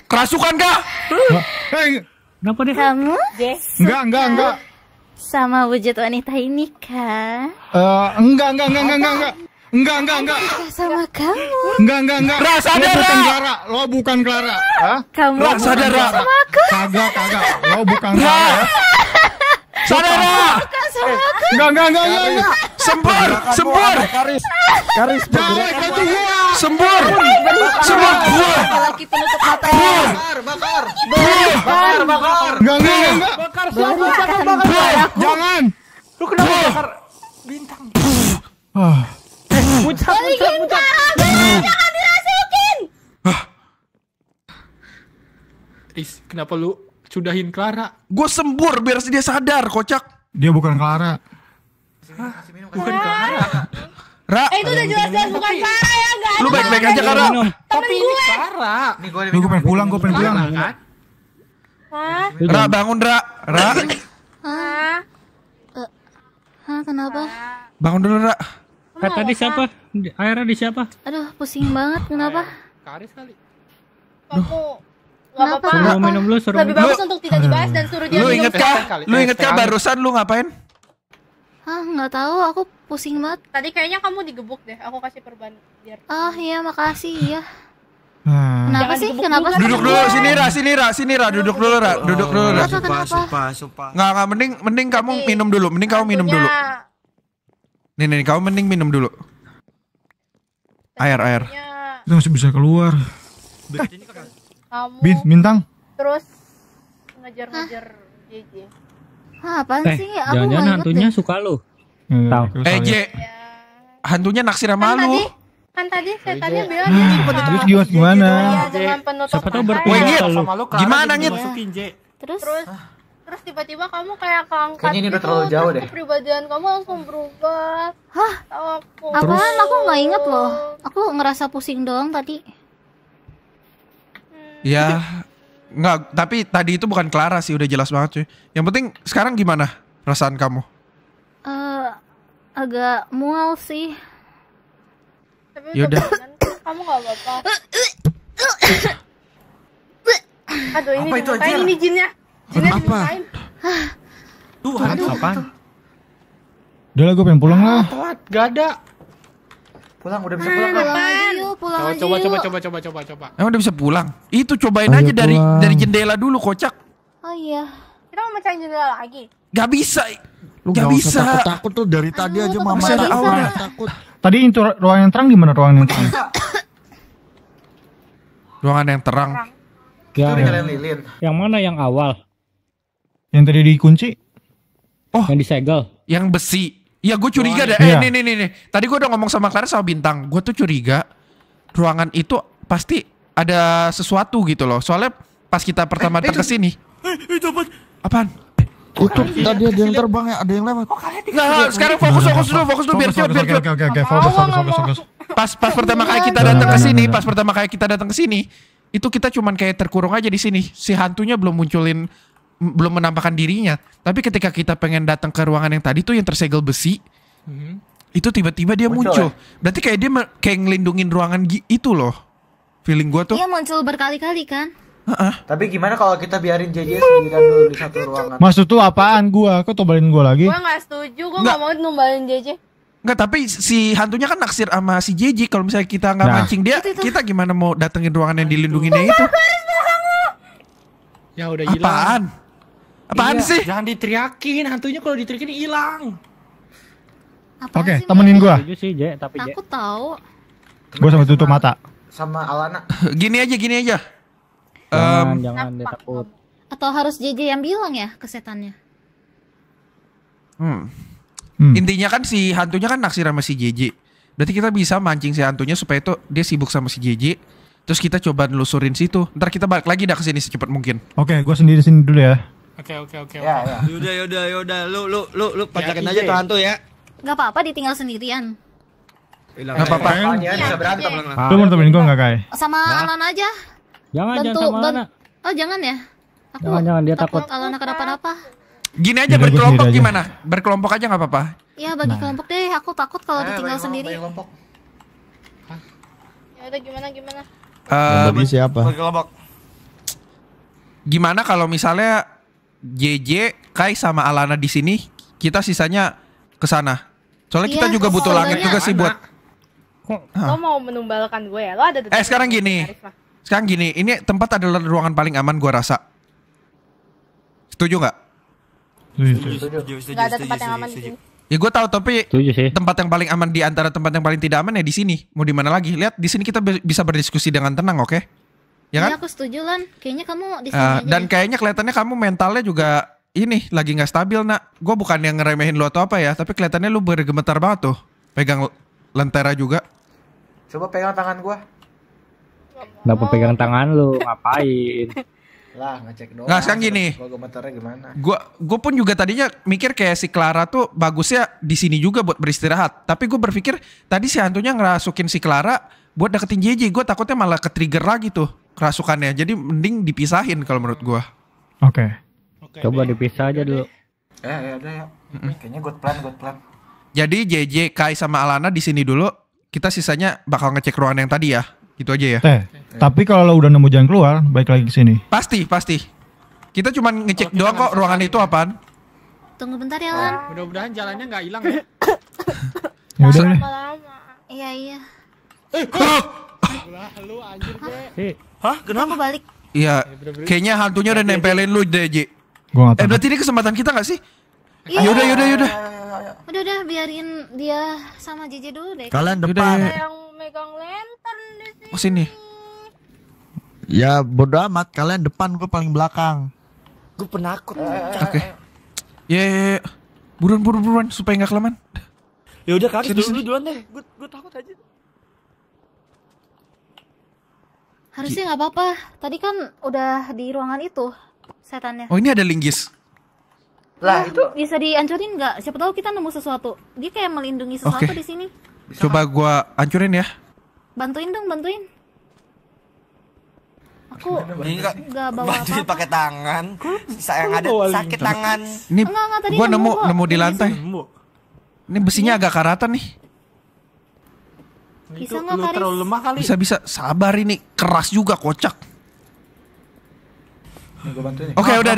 Kerasukan kah? Kenapa deh? Kamu? Enggak. Sama wujud wanita ini kah? Enggak. Sama kamu? Enggak. Ra, sadar, Ra. Lo bukan Clara, lo bukan Clara. Hah? Kamu sadar, Ra. Kagak. Lo bukan Clara. Sadar, Ra. Enggak. Sembur. Karis. Sembur. Laki penutup mata. Bakar. Enggak. Bakar siapa? Jangan. Lu kenapa bakar Bintang? Muncak. Jangan dirasukin. Riz, kenapa lu sudahin Clara? Gue sembur biar dia sadar, kocak. Dia bukan Clara. Bukan Clara. Ra. Itu udah jelas-jelas bukan Clara ya, enggak. Lu baik-baik aja, Clara. Tapi ini Clara. Gue pengen pulang, kan? Ra, bangun, Ra. Kenapa? Bangun dulu, Ra. Kata di siapa? Airnya di siapa? Aduh, pusing banget, kenapa? Karis kali. Kamu kenapa? Suruh minum lu, suruh minum. Lebih bagus untuk tidak dibahas dan suruh dia minum. Lu inget kah barusan lu ngapain? Hah, nggak tahu, aku pusing banget. Tadi kayaknya kamu digebuk deh, aku kasih perban biar. Oh iya, makasih ya. Kenapa sih? Kenapa? Duduk dulu, sini Ra, duduk dulu Ra. Sumpah. Nggak, mending kamu minum dulu, Nih, kamu mending minum dulu. Air. Itu masih bisa keluar. Bintang terus ngejar-ngejar Jeje. Apaan sih? Jangan-jangan hantunya suka lu. Tahu. Je. Hantunya naksir sama lu. Kan tadi setannya bilang dia gimana? Siapa tahu berkuasa sama lu. Gimana, Ngit? Terus tiba-tiba kamu kayak keangkat gitu, terus kepribadian kamu langsung berubah. Hah? Apaan? Aku nggak inget loh. Aku ngerasa pusing doang tadi. Ya, enggak, tapi tadi itu bukan Clara sih, udah jelas banget cuy. Yang penting sekarang gimana perasaan kamu? Agak mual sih. Tapi yaudah. Kamu gak apa-apa. Aduh, ini dimakain, ini jinnya. Jinnya dimakain. Tuh, aduh, apaan? Udah lah, gue pengen pulang lah. Gak ada. Udah bisa pulang. Coba. Emang udah bisa pulang? Itu cobain aja pulang. dari jendela dulu, kocak. Oh iya. Kita mau mecahin jendela lagi? Gak bisa. Lu gak usah takut-takut tuh dari tadi aja mama takut. Tadi itu ruangan yang terang di mana ruangan yang terang? Ruangan yang terang. Ya, yang mana yang awal? Yang tadi dikunci? Oh, yang disegel. Yang besi. Ya gue curiga deh. Iya. Nih. Tadi gue udah ngomong sama Klara sama Bintang. Gue tuh curiga ruangan itu pasti ada sesuatu gitu loh. Soalnya pas kita pertama datang ke sini. Itu apaan? Apaan? Itu tadi ada yang terbang ya, ada yang lewat. Kok kalian nah, sekarang fokus dulu biar. Oke, fokus. Pas pertama kali kita datang ke sini, itu kita cuman kayak terkurung aja di sini. Si hantunya belum menampakkan dirinya. Tapi ketika kita pengen datang ke ruangan yang tadi tuh yang tersegel besi, itu tiba-tiba dia muncul. Berarti kayak dia kayak ngelindungin ruangan itu loh. Feeling gua tuh. Iya, muncul berkali-kali kan? Tapi gimana kalau kita biarin Jeje sendirian dulu di satu ruangan? Maksud tuh apaan gua? Kok tobalin gua lagi? Gua gak setuju, gua gak mau numbalin Jeje. Enggak, tapi si hantunya kan naksir sama si Jeje. Kalau misalnya kita gak mancing dia, kita gimana mau datengin ruangan yang dilindunginnya itu? Ya udah hilang. Apaan sih? Jangan diteriakin, hantunya kalau diteriakin hilang. Oke, temenin gua. Aku tahu. Gua sampai tutup mata. Sama Alana. Gini aja. Jangan ditakut. Atau harus Jeje yang bilang ya ke setannya. Intinya kan si hantunya kan naksir sama si Jeje. Berarti kita bisa mancing si hantunya supaya itu dia sibuk sama si Jeje. Terus kita coba nelusurin situ. Ntar kita balik lagi dah ke sini secepat mungkin. Oke, gue sendiri sini dulu ya. Oke. Yaudah. Lu pacakin aja tuh hantu ya. Gak apa-apa ditinggal sendirian. Gak apa-apa. Bisa berantem. Lu mau temenin gue gak, Kai? Sama Alana aja. Jangan sama Alana. Oh jangan ya? Jangan, dia takut Alana kenapa-napa. Gini aja, berkelompok gimana? Berkelompok aja gak apa-apa? Iya, bagi kelompok deh, aku takut kalau ditinggal sendiri. Ya udah gimana? Siapa? Berkelompok. Gimana kalau misalnya JJ, Kai sama Alana di sini, kita sisanya ke sana. Soalnya kita juga butuh langit juga sih buat. Lo mau menumbalkan gue ya? Lo ada Sekarang gini, ini tempat adalah ruangan paling aman gua rasa. Setuju nggak? Setuju. Gak ada tempat yang aman di sini. Ya gua tahu tapi tempat yang paling aman di antara tempat yang paling tidak aman ya di sini. Mau di mana lagi? Lihat di sini kita bisa berdiskusi dengan tenang, oke? Ya kan? Aku setuju Lan. Kayaknya kamu di sini aja. Dan kayaknya kelihatannya kamu mentalnya juga ini lagi nggak stabil nak. Gua bukan yang ngeremehin lu atau apa ya, tapi kelihatannya lu bergemetar banget tuh. Pegang lentera juga. Coba pegang tangan gua. Nggak pegang tangan lu, ngapain? Lah ngecek doang. Nah sekarang gini, gue pun juga tadinya mikir kayak si Klara tuh bagusnya di sini juga buat beristirahat. Tapi gue berpikir tadi si hantunya ngerasukin si Klara buat deketin Jeje. Gue takutnya malah ketrigger lagi tuh kerasukannya. Jadi mending dipisahin kalau menurut gue. Oke. Coba dipisah aja dulu. Ya. Kayaknya good plan. Jadi Jeje, Kai sama Alana di sini dulu. Kita sisanya bakal ngecek ruangan yang tadi ya. Gitu aja ya. Tapi kalau lo udah nemu jalan keluar, baik lagi ke sini. Pasti. Kita cuma ngecek doang kok ruangan itu apaan. Tunggu bentar ya, Lan. Mudah-mudahan jalannya nggak hilang ya. Ya udah deh. Iya. Lu anjir gue. Hah? Kenapa balik? Iya. Kayaknya hantunya udah nempelin lu deh, Ji. Gua enggak tahu. Berarti ini kesempatan kita nggak sih? Yaudah. Udah biarin dia sama Jeje dulu deh. Kalian depan. Megang lantern di sini. Oh sini. Ya bodo amat kalian depan, gue paling belakang. Gue penakut. Oke. Ya. Buruan supaya nggak kelamaan. Ya udah Karis duluan deh. Gue takut aja. Harusnya nggak apa-apa. Tadi kan udah di ruangan itu setannya. Oh ini ada linggis. Lah itu bisa dihancurin nggak? Siapa tahu kita nemu sesuatu. Dia kayak melindungi sesuatu di sini. Coba gua hancurin ya. Bantuin dong. Aku enggak bawa apa-apa. Pakai tangan. Sayang ada sakit tangan. Ini gua nemu di lantai. Ini besinya agak karatan nih. Bisa enggak Karis? Terlalu lemah kali. Bisa. Sabar ini keras juga kocak. Oke, udah.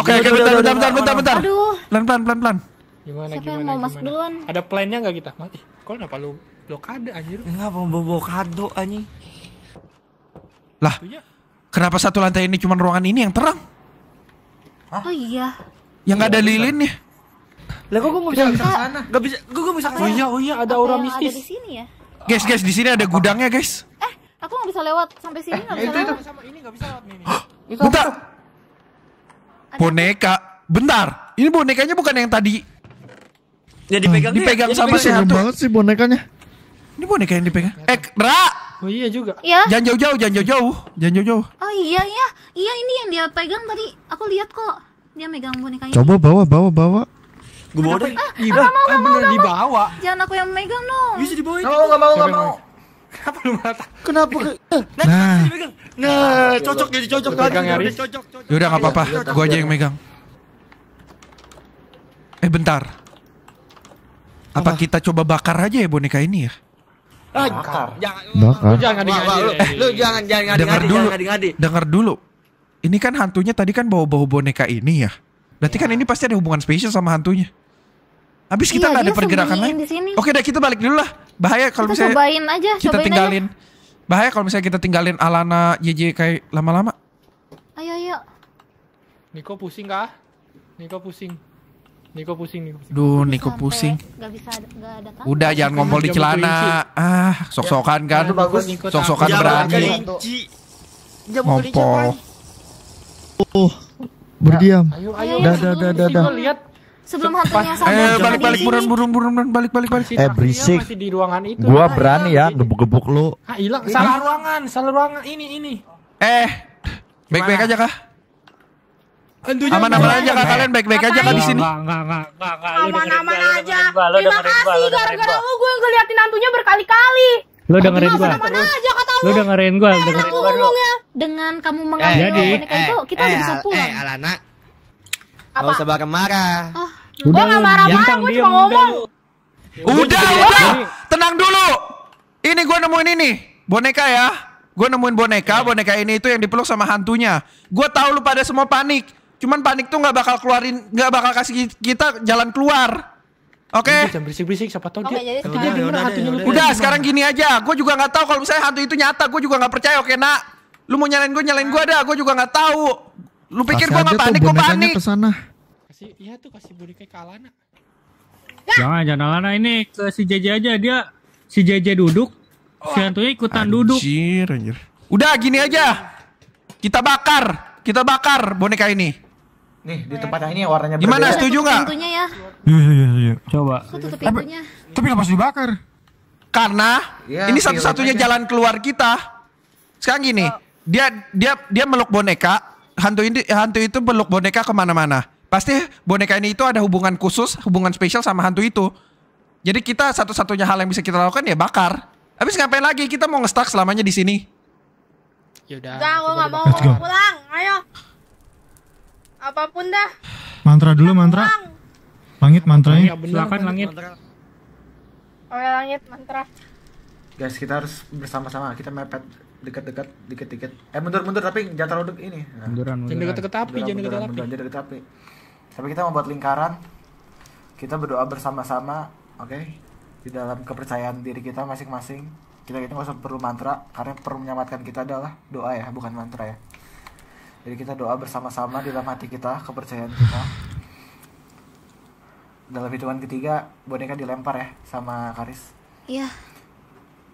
Oke, bentar. Aduh. Pelan-pelan. Gimana mau masuk duluan? Ada plannya nggak kita? Mati. Kok kenapa lu blokade anjir? Enggak mau blokade anjing. Lah. Kenapa satu lantai ini cuma ruangan ini yang terang? Hah? Oh iya. Yang nggak ada lilinnya. Lah kok gue nggak bisa kesana? Nggak bisa, gue bisa kesana. Oh iya, ada aura mistis. Ada di sini ya? Guys, di sini ada gudangnya, guys. Aku nggak bisa lewat sampai sini, nggak bisa lewat. Sama ini nggak bisa lewat ini. Bentar. Boneka, bentar. Ini bonekanya bukan yang tadi. Ya dipegang sama si hantu. Banget sih bonekanya. Ini boneka yang dipegang. Ra. Oh iya juga. Ya. Jangan jauh-jauh. Oh iya ini yang dia pegang tadi. Aku lihat kok dia megang bonekanya. Coba bawa. Gue bawa deh. Mau dibawa. Jangan aku yang megang dong. Bisa dibawa. Enggak mau. Kenapa lu mata? Kenapa? Nah, cocok tadi. Cocok. Ya udah enggak apa-apa. Gua aja yang megang. Bentar. Apa kita coba bakar aja ya boneka ini ya? Jangan ngadi-ngadi. Dengar dulu. Ini kan hantunya tadi kan bawa boneka ini ya. Berarti kan ini pasti ada hubungan spesial sama hantunya. Habis kita nggak ada pergerakan lain. Oke deh, kita balik dulu lah. Bahaya kalau misalnya kita tinggalin. Bahaya kalau misalnya kita tinggalin Alana, Jeje kayak lama-lama. Ayo. Niko pusing. Duh, Niko pusing. Gak bisa, udah jangan ngompol di celana. Sok-sokan kan. Sok-sokan berani. Ngompol. Berdiam. Ayo, lihat. Sebelum hantunya sadar. Balik, buruan. Berisik. Gua berani ya, gebuk-gebuk lu. Hilang. Salah ruangan. Ini. Baik-baik aja kah? Aman-aman aja kalian, baik-baik aja kan di sini. Aman-aman aja. Terima kasih gara-gara gue ngeliatin hantunya berkali-kali. Lo dengerin gue. Lo dengerin gue. Dengan kamu mengambil boneka itu, kita bisa pulang. Alana, nggak usah bakal marah. Gue nggak marah-marah, gue cuma ngomong. Udah. Tenang dulu. Ini gue nemuin ini boneka ya. Gue nemuin boneka ini itu yang dipeluk sama hantunya. Gue tahu lu pada semua panik. Cuman panik tuh nggak bakal kasih kita jalan keluar. Oke. Jangan berisik-berisik, siapa tahu dia. Udah, sekarang gini aja. Gue juga nggak tahu kalau misalnya hantu itu nyata. Gue juga nggak percaya. Oke, nak. Lu mau nyalain gue dah. Gue juga nggak tahu. Lu pikir gue nggak panik? Gue panik. Iya tuh kasih boneka ke Alana. Jangan Alana ini ke si Jeje aja dia. Si Jeje duduk. Si hantunya ikutan duduk. Anjir. Udah gini aja. Kita bakar boneka ini. Nih, di tempat ini warnanya berbeda. Gimana, setuju nggak? Pintunya ya. Iya. Coba. Tapi nggak pas dibakar. Karena ini satu-satunya jalan keluar kita. Sekarang gini, dia meluk boneka. Hantu itu meluk boneka kemana-mana. Pasti boneka ini itu ada hubungan khusus, hubungan spesial sama hantu itu. Jadi kita satu-satunya hal yang bisa kita lakukan ya bakar. Habis ngapain lagi? Kita mau nge-stuck selamanya di sini. Yaudah. Gue gak mau pulang. Ayo. Apapun dah. Mantra dulu, mantra. Langit, mantranya. Silakan langit. Oke, langit, mantra. Guys, kita harus bersama-sama. Kita mepet dekat-dekat, dikit-dikit. Mundur-mundur tapi jangan terlalu dekat ini. Jangan dekat-dekat api, jangan dekat api. Tapi kita membuat lingkaran. Kita berdoa bersama-sama, oke? Di dalam kepercayaan diri kita masing-masing. Kita nggak usah perlu mantra, karena perlu menyelamatkan kita adalah doa ya, bukan mantra ya. Jadi kita doa bersama-sama di dalam hati kita, kepercayaan kita. Dalam hitungan ketiga, boneka dilempar ya sama Karis. Iya.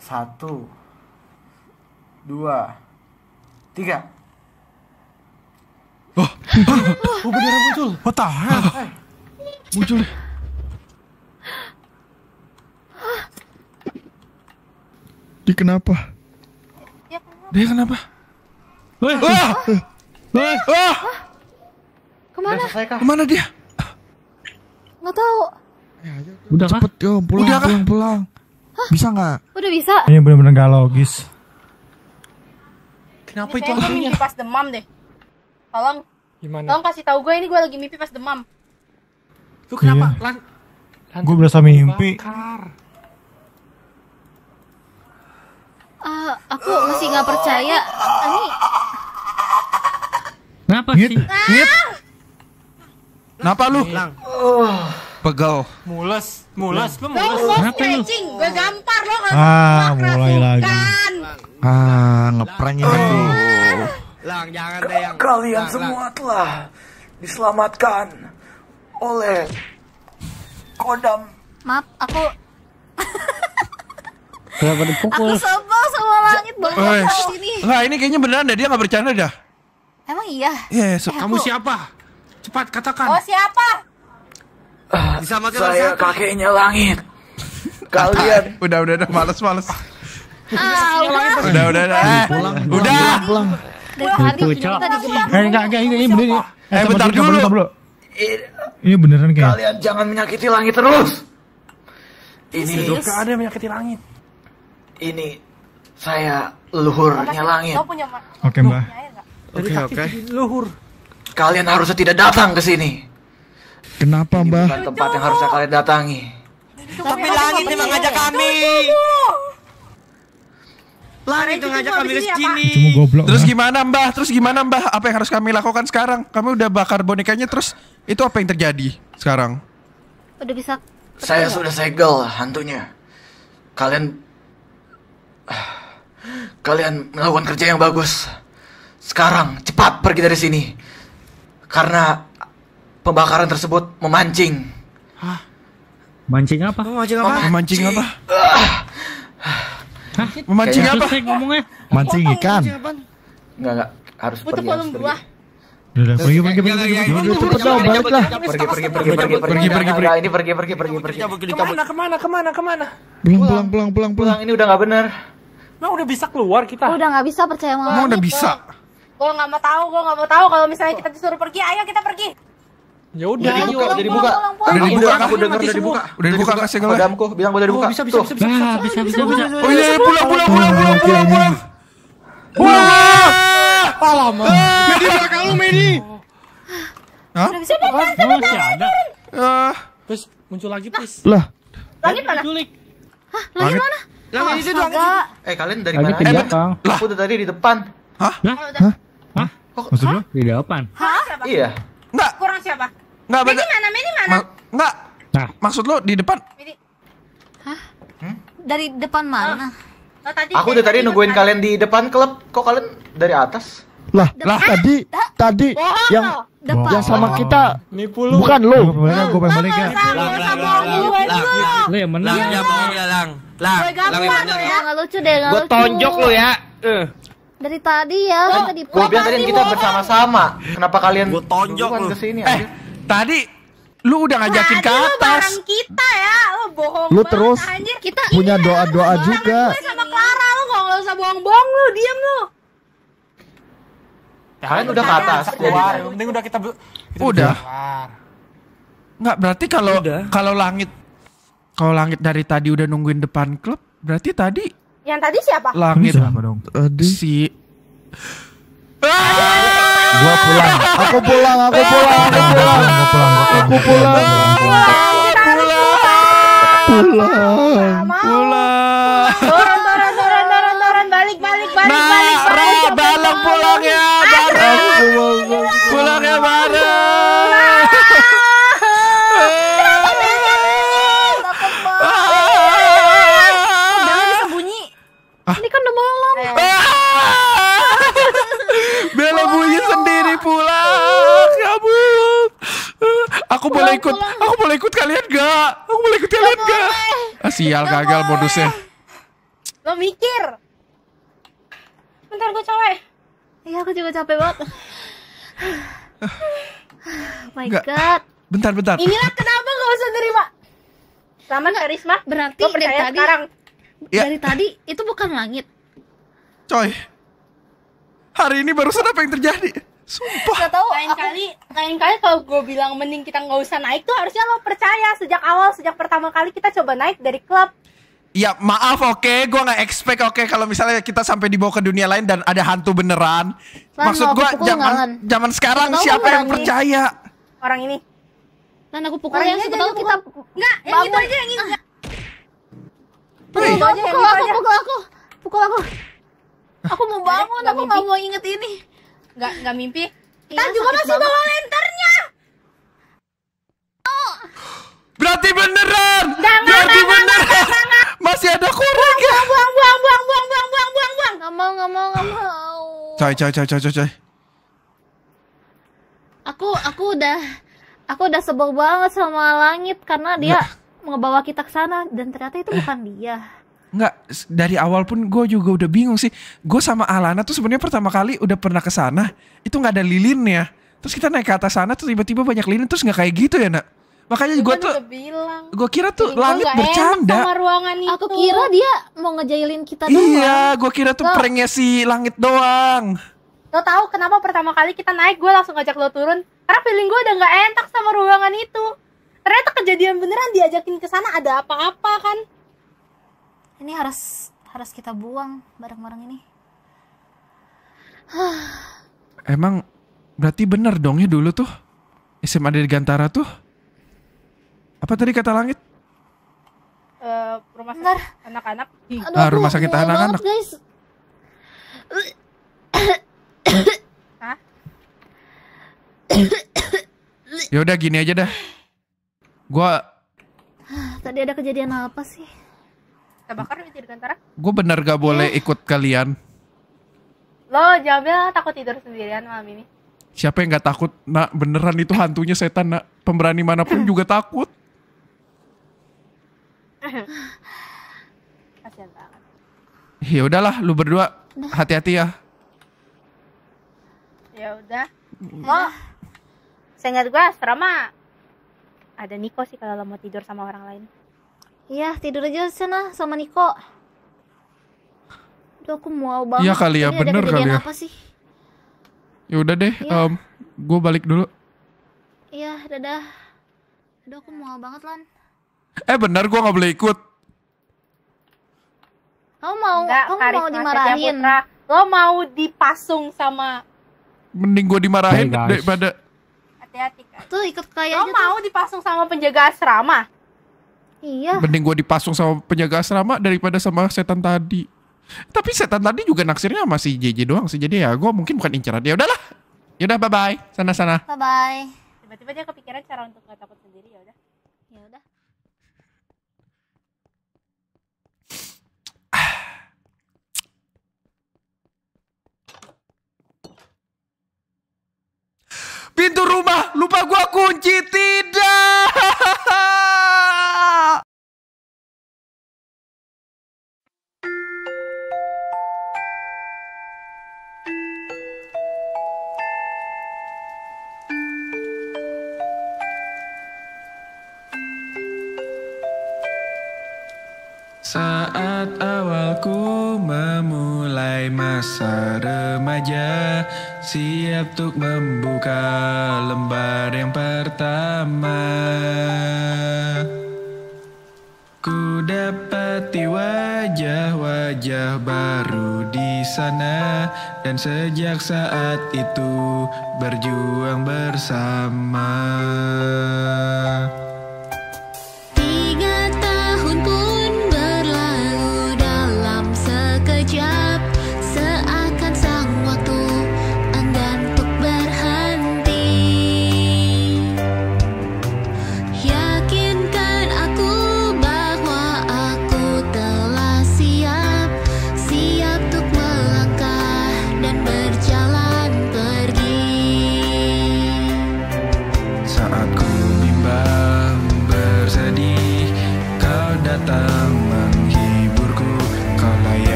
1, 2, 3. Oh beneran muncul. Muncul. Kenapa? Dia kenapa? Wah! Kemana dia? Nggak tahu. Udah cepet dong, pulang. Bisa nggak? Udah bisa. Ini benar-benar nggak logis. Kenapa ini itu? Gue mimpi pas demam deh. Tolong. Gimana? Tolong kasih tahu gue ini gue lagi mimpi pas demam. Lu kenapa? Gue berasa mimpi. Aku masih nggak percaya. Ani. Kenapa sih? Kenapa lu? Pegel. Mules. Lu stretching. Gue gampar lo kan. Mulai lagi. Ngeprangnya dulu. Lang, jangan deh yang. Kalian semua telah diselamatkan oleh kodam. Maaf, aku kenapa dipukul? Aku sebel sama Langit banget di sini. Nah, ini kayaknya beneran dah, dia nggak bercanda dah. Emang iya? Iya, yes, kamu aku... siapa? Cepat katakan. Oh, siapa? Saya kakeknya Langit. Kalian udah males. Udah pulang. Bentar dulu. Ini beneran kayak. Kalian jangan menyakiti Langit terus. Ini enggak ada menyakiti Langit. Ini saya leluhurnya Langit. Oke, Mbak. Oke. Leluhur. Kalian harusnya tidak datang ke sini. Kenapa, Mbak? Bukan tempat yang harusnya kalian datangi. Tapi Langit memang ngajak kami. Langit ngajak kami ke sini. Terus gimana, Mbah? Apa yang harus kami lakukan sekarang? Kami udah bakar bonekanya, terus itu apa yang terjadi sekarang? Udah bisa. Saya sudah segel hantunya. Kalian melakukan kerja yang bagus. Sekarang cepat pergi dari sini. Karena pembakaran tersebut memancing. Hah? Mancing apa? Memancing apa? Hah? Memancing apa? Mancing ikan. Enggak, harus pergi. Pergi. Ini udah nggak benar. Nah, udah bisa keluar kita. Udah nggak bisa percaya sama Langit. Udah bisa. Gua nggak mau tahu. Kalau misalnya kita disuruh pergi, ayo kita pergi. Ya udah, udah dibuka. Kasih gue. Kodamku bilang udah dibuka. Bisa. Oh iya, pulang. Wah! Alamak. Medi belakang lu, Medi. Hah? Sebentar. Terus muncul lagi, please. Lah. Langit mana? Hah, Langit mana? Langit di situ. Kalian dari mana? Aku udah tadi di depan. Hah? Maksudnya? Di depan. Hah? Iya. Enggak. Kurang siapa? Enggak benar. Medi mana? Enggak. Nah, maksud lu di depan? Hah? Dari depan mana? Aku udah tadi nungguin kalian di depan klub. Kok kalian dari atas? Lah tadi yang sama kita bukan lo. Gue balik ya. Lo yang menang. Lang. Lucu deh, gue tonjok lo ya. Dari tadi ya. Gue bilang tadi kita bersama-sama. Kenapa kalian tonjok lo? Tadi lu udah ngajakin ke atas. Lu kita ya, lu bohong. Lu terus kita punya doa-doa juga. Sama Klara lu enggak usah bohong-bohong lu, diam lu. Kalian udah ke atas. Yang penting udah kita udah. Enggak berarti kalau langit dari tadi udah nungguin depan klub, berarti tadi yang tadi siapa? Langit dong. Si Aku boleh ikut kalian gak? Sial, gagal modusnya. Lo mikir. Bentar, gue capek. Iya, aku juga capek banget. Oh my god. Bentar. Inilah kenapa gak usah terima. Lama gak, Risma? Berarti dari tadi itu bukan Langit. Coy, hari ini barusan apa yang terjadi? Sumpah. Lain kali kalau gue bilang mending kita nggak usah naik tuh harusnya lo percaya sejak awal, sejak pertama kali kita coba naik dari klub. Ya maaf, oke, gue nggak expect kalau misalnya kita sampai dibawa ke dunia lain dan ada hantu beneran. Maksud gue zaman sekarang siapa yang percaya? Orang ini. Lan, aku pukul ya, sebetulnya kita nggak. Yang itu aja, yang ini. Pukul aku. Aku mau bangun, aku nggak mau inget ini. Enggak mimpi. Kita juga masih bawa lenternya. Oh. Berarti beneran. Masih ada kurang ya. Buang. Enggak mau. Coy. Aku udah Aku udah sebel banget sama Langit karena dia ngebawa kita ke sana dan ternyata itu bukan dia. Enggak, dari awal pun gue juga udah bingung sih. Gue sama Alana tuh sebenarnya pertama kali udah pernah ke sana, itu nggak ada lilinnya. Terus kita naik ke atas sana tuh tiba-tiba banyak lilin, terus nggak kayak gitu ya, Nak. Makanya gue tuh, gue kira tuh Langit bercanda. Aku kira dia mau ngejailin kita doang. Iya, gue kira tuh pranknya si Langit doang. Lo tau kenapa pertama kali kita naik gue langsung ngajak lo turun? Karena feeling gue udah gak enak sama ruangan itu. Ternyata kejadian beneran, diajakin ke sana ada apa-apa kan? Ini harus kita buang barang-barang ini. Emang berarti bener dong ya dulu tuh SMA Dirgantara tuh. Apa tadi kata Langit? Rumah sakit anak-anak. Ah, rumah sakit anak-anak. Ya udah gini aja dah. Gua tadi ada kejadian apa sih? Terbakar di Dirgantara? Gue bener gak boleh ikut kalian. Lo jawabnya takut tidur sendirian malam ini. Siapa yang gak takut, Nak? Beneran itu hantunya setan, Nak. Pemberani manapun juga takut. Kasihan banget. Ya udahlah, lu berdua hati-hati ya. Ya udah. Oh, seingat gue asrama ada Niko sih kalau lo mau tidur sama orang lain. Iya, tidur aja sana sama Niko. Duh, aku mau banget. Iya kali ya, bener kali ya. Apa sih? Ya udah deh, gue balik dulu. Iya, dadah. Aduh, aku mual banget, Lan. Benar gue gak boleh ikut. Kamu mau, kamu mau dimarahin? Lo mau dipasung sama... Mending gue dimarahin daripada... Hati-hati, Kak. Tuh, ikut kayak lo mau dipasung sama penjaga asrama? Iya. Mending gue dipasung sama penjaga asrama daripada sama setan tadi. Tapi setan tadi juga naksirnya masih Jeje doang sih. Jadi ya gue mungkin bukan incaran. Ya udahlah. Ya udah, bye-bye. Sana-sana. Bye-bye. Tiba-tiba dia kepikiran cara untuk gak takut sendiri. Ya udah. Ya udah. Pintu rumah lupa gua kunci. Tidak. Saat awalku memulai masa remaja, siap untuk membuka lembar yang pertama. Ku dapati wajah-wajah baru di sana, dan sejak saat itu berjuang bersama. 3 tahun pun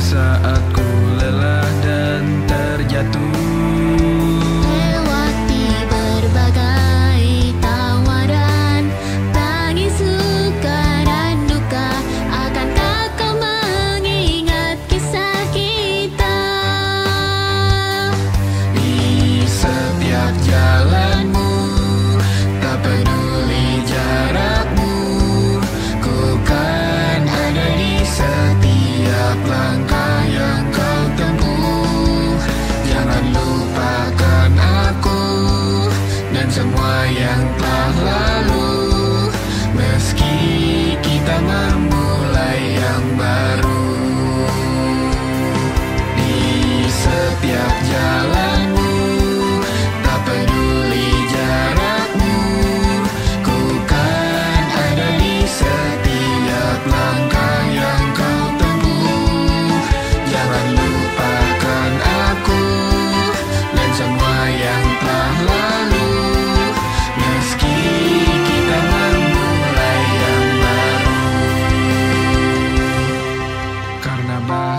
saat ku lelah dan terjatuh. Langkah yang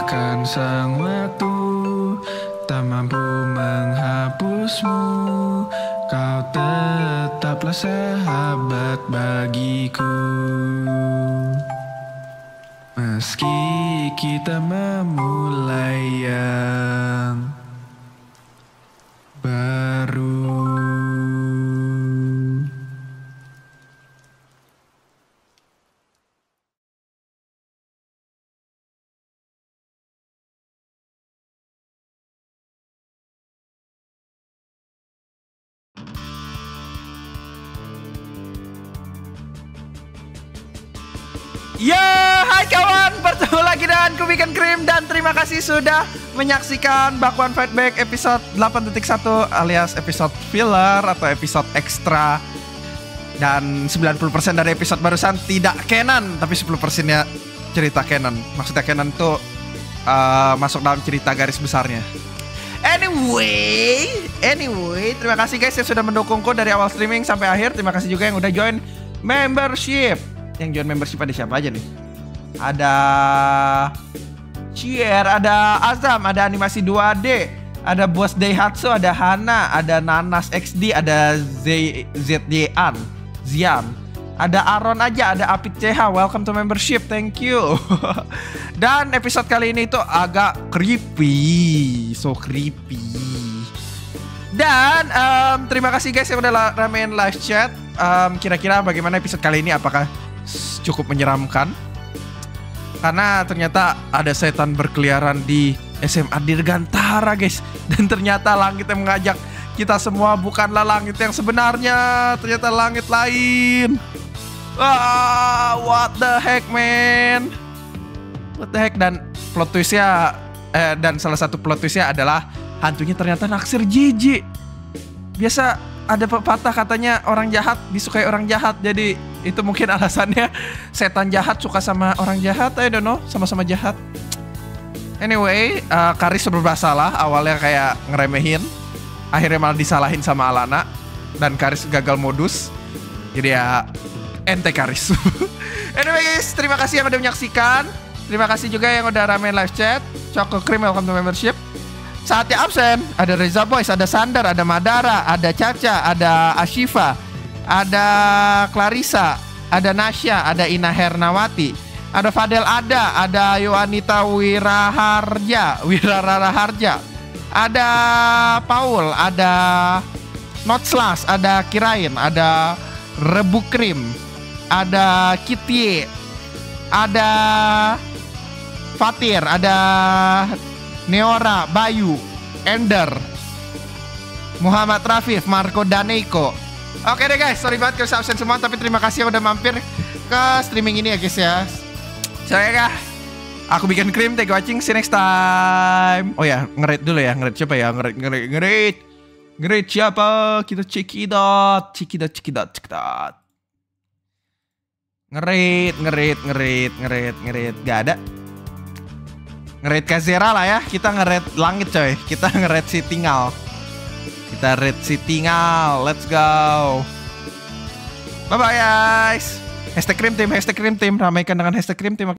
Bahkan sang waktu tak mampu menghapusmu. Kau tetaplah sahabat bagiku. Meski kita memulai yang baru. Ya, hai kawan, bertemu lagi dengan Kubikan Cream dan terima kasih sudah menyaksikan Bakwan Feedback episode 8.1 alias episode filler atau episode ekstra. Dan 90% dari episode barusan tidak canon, tapi 10%-nya cerita canon. Maksudnya canon tuh masuk dalam cerita garis besarnya. Anyway, terima kasih guys yang sudah mendukungku dari awal streaming sampai akhir. Terima kasih juga yang udah join membership. Yang join membership ada siapa aja nih? Ada Cier, ada Azam, ada Animasi 2D, ada Bos Daihatsu, ada Hana, ada Nanas XD, ada ZDan, Ziam, ada Aron aja, ada Apit CH. Welcome to membership, thank you. Dan episode kali ini itu agak creepy, so creepy. Dan terima kasih guys yang udah ramein live chat. Kira-kira bagaimana episode kali ini? Apakah cukup menyeramkan? Karena ternyata ada setan berkeliaran di SMA Dirgantara guys. Dan ternyata langit yang mengajak kita semua bukanlah langit yang sebenarnya. Ternyata langit lain. What the heck man, what the heck. Dan plot twistnya dan salah satu plot twistnya adalah hantunya ternyata naksir Jeje. Biasa ada pepatah katanya orang jahat disukai orang jahat. Jadi itu mungkin alasannya setan jahat suka sama orang jahat. I don't know, sama-sama jahat. Anyway, Karis bersalah. Awalnya kayak ngeremehin, akhirnya malah disalahin sama Alana. Dan Karis gagal modus. Jadi ya ente Karis. Anyway guys, terima kasih yang udah menyaksikan. Terima kasih juga yang udah ramein live chat. Coko Cream, welcome to membership. Saatnya absen, ada Reza Boys, ada Sandar, ada Madara, ada Caca, ada Ashifa, ada Clarissa, ada Nasya, ada Ina Hernawati, ada Fadel, ada Yoanita Wirararaharja, ada Paul, ada Notslas, ada Kirain, ada Rebu Krim, ada Kitye, ada Fatir, ada Neora, Bayu, Ender, Muhammad Rafif, Marco Daneko. Oke deh guys, sorry banget kalau absen semua, tapi terima kasih yang udah mampir ke streaming ini ya guys ya. Saya aku bikin cream, take watching, see next time. Oh ya, ngerate dulu ya, ngerate siapa ya, ngerate siapa? Kita cekidot. Ngerate, gak ada. Nge-rate Kazera lah ya, kita nge-rate langit coy. Kita nge-rate si Tinggal. Kita rate si Tinggal, let's go. Bye-bye guys. #CreamTeam, #CreamTeam. Ramaikan dengan #CreamTeam.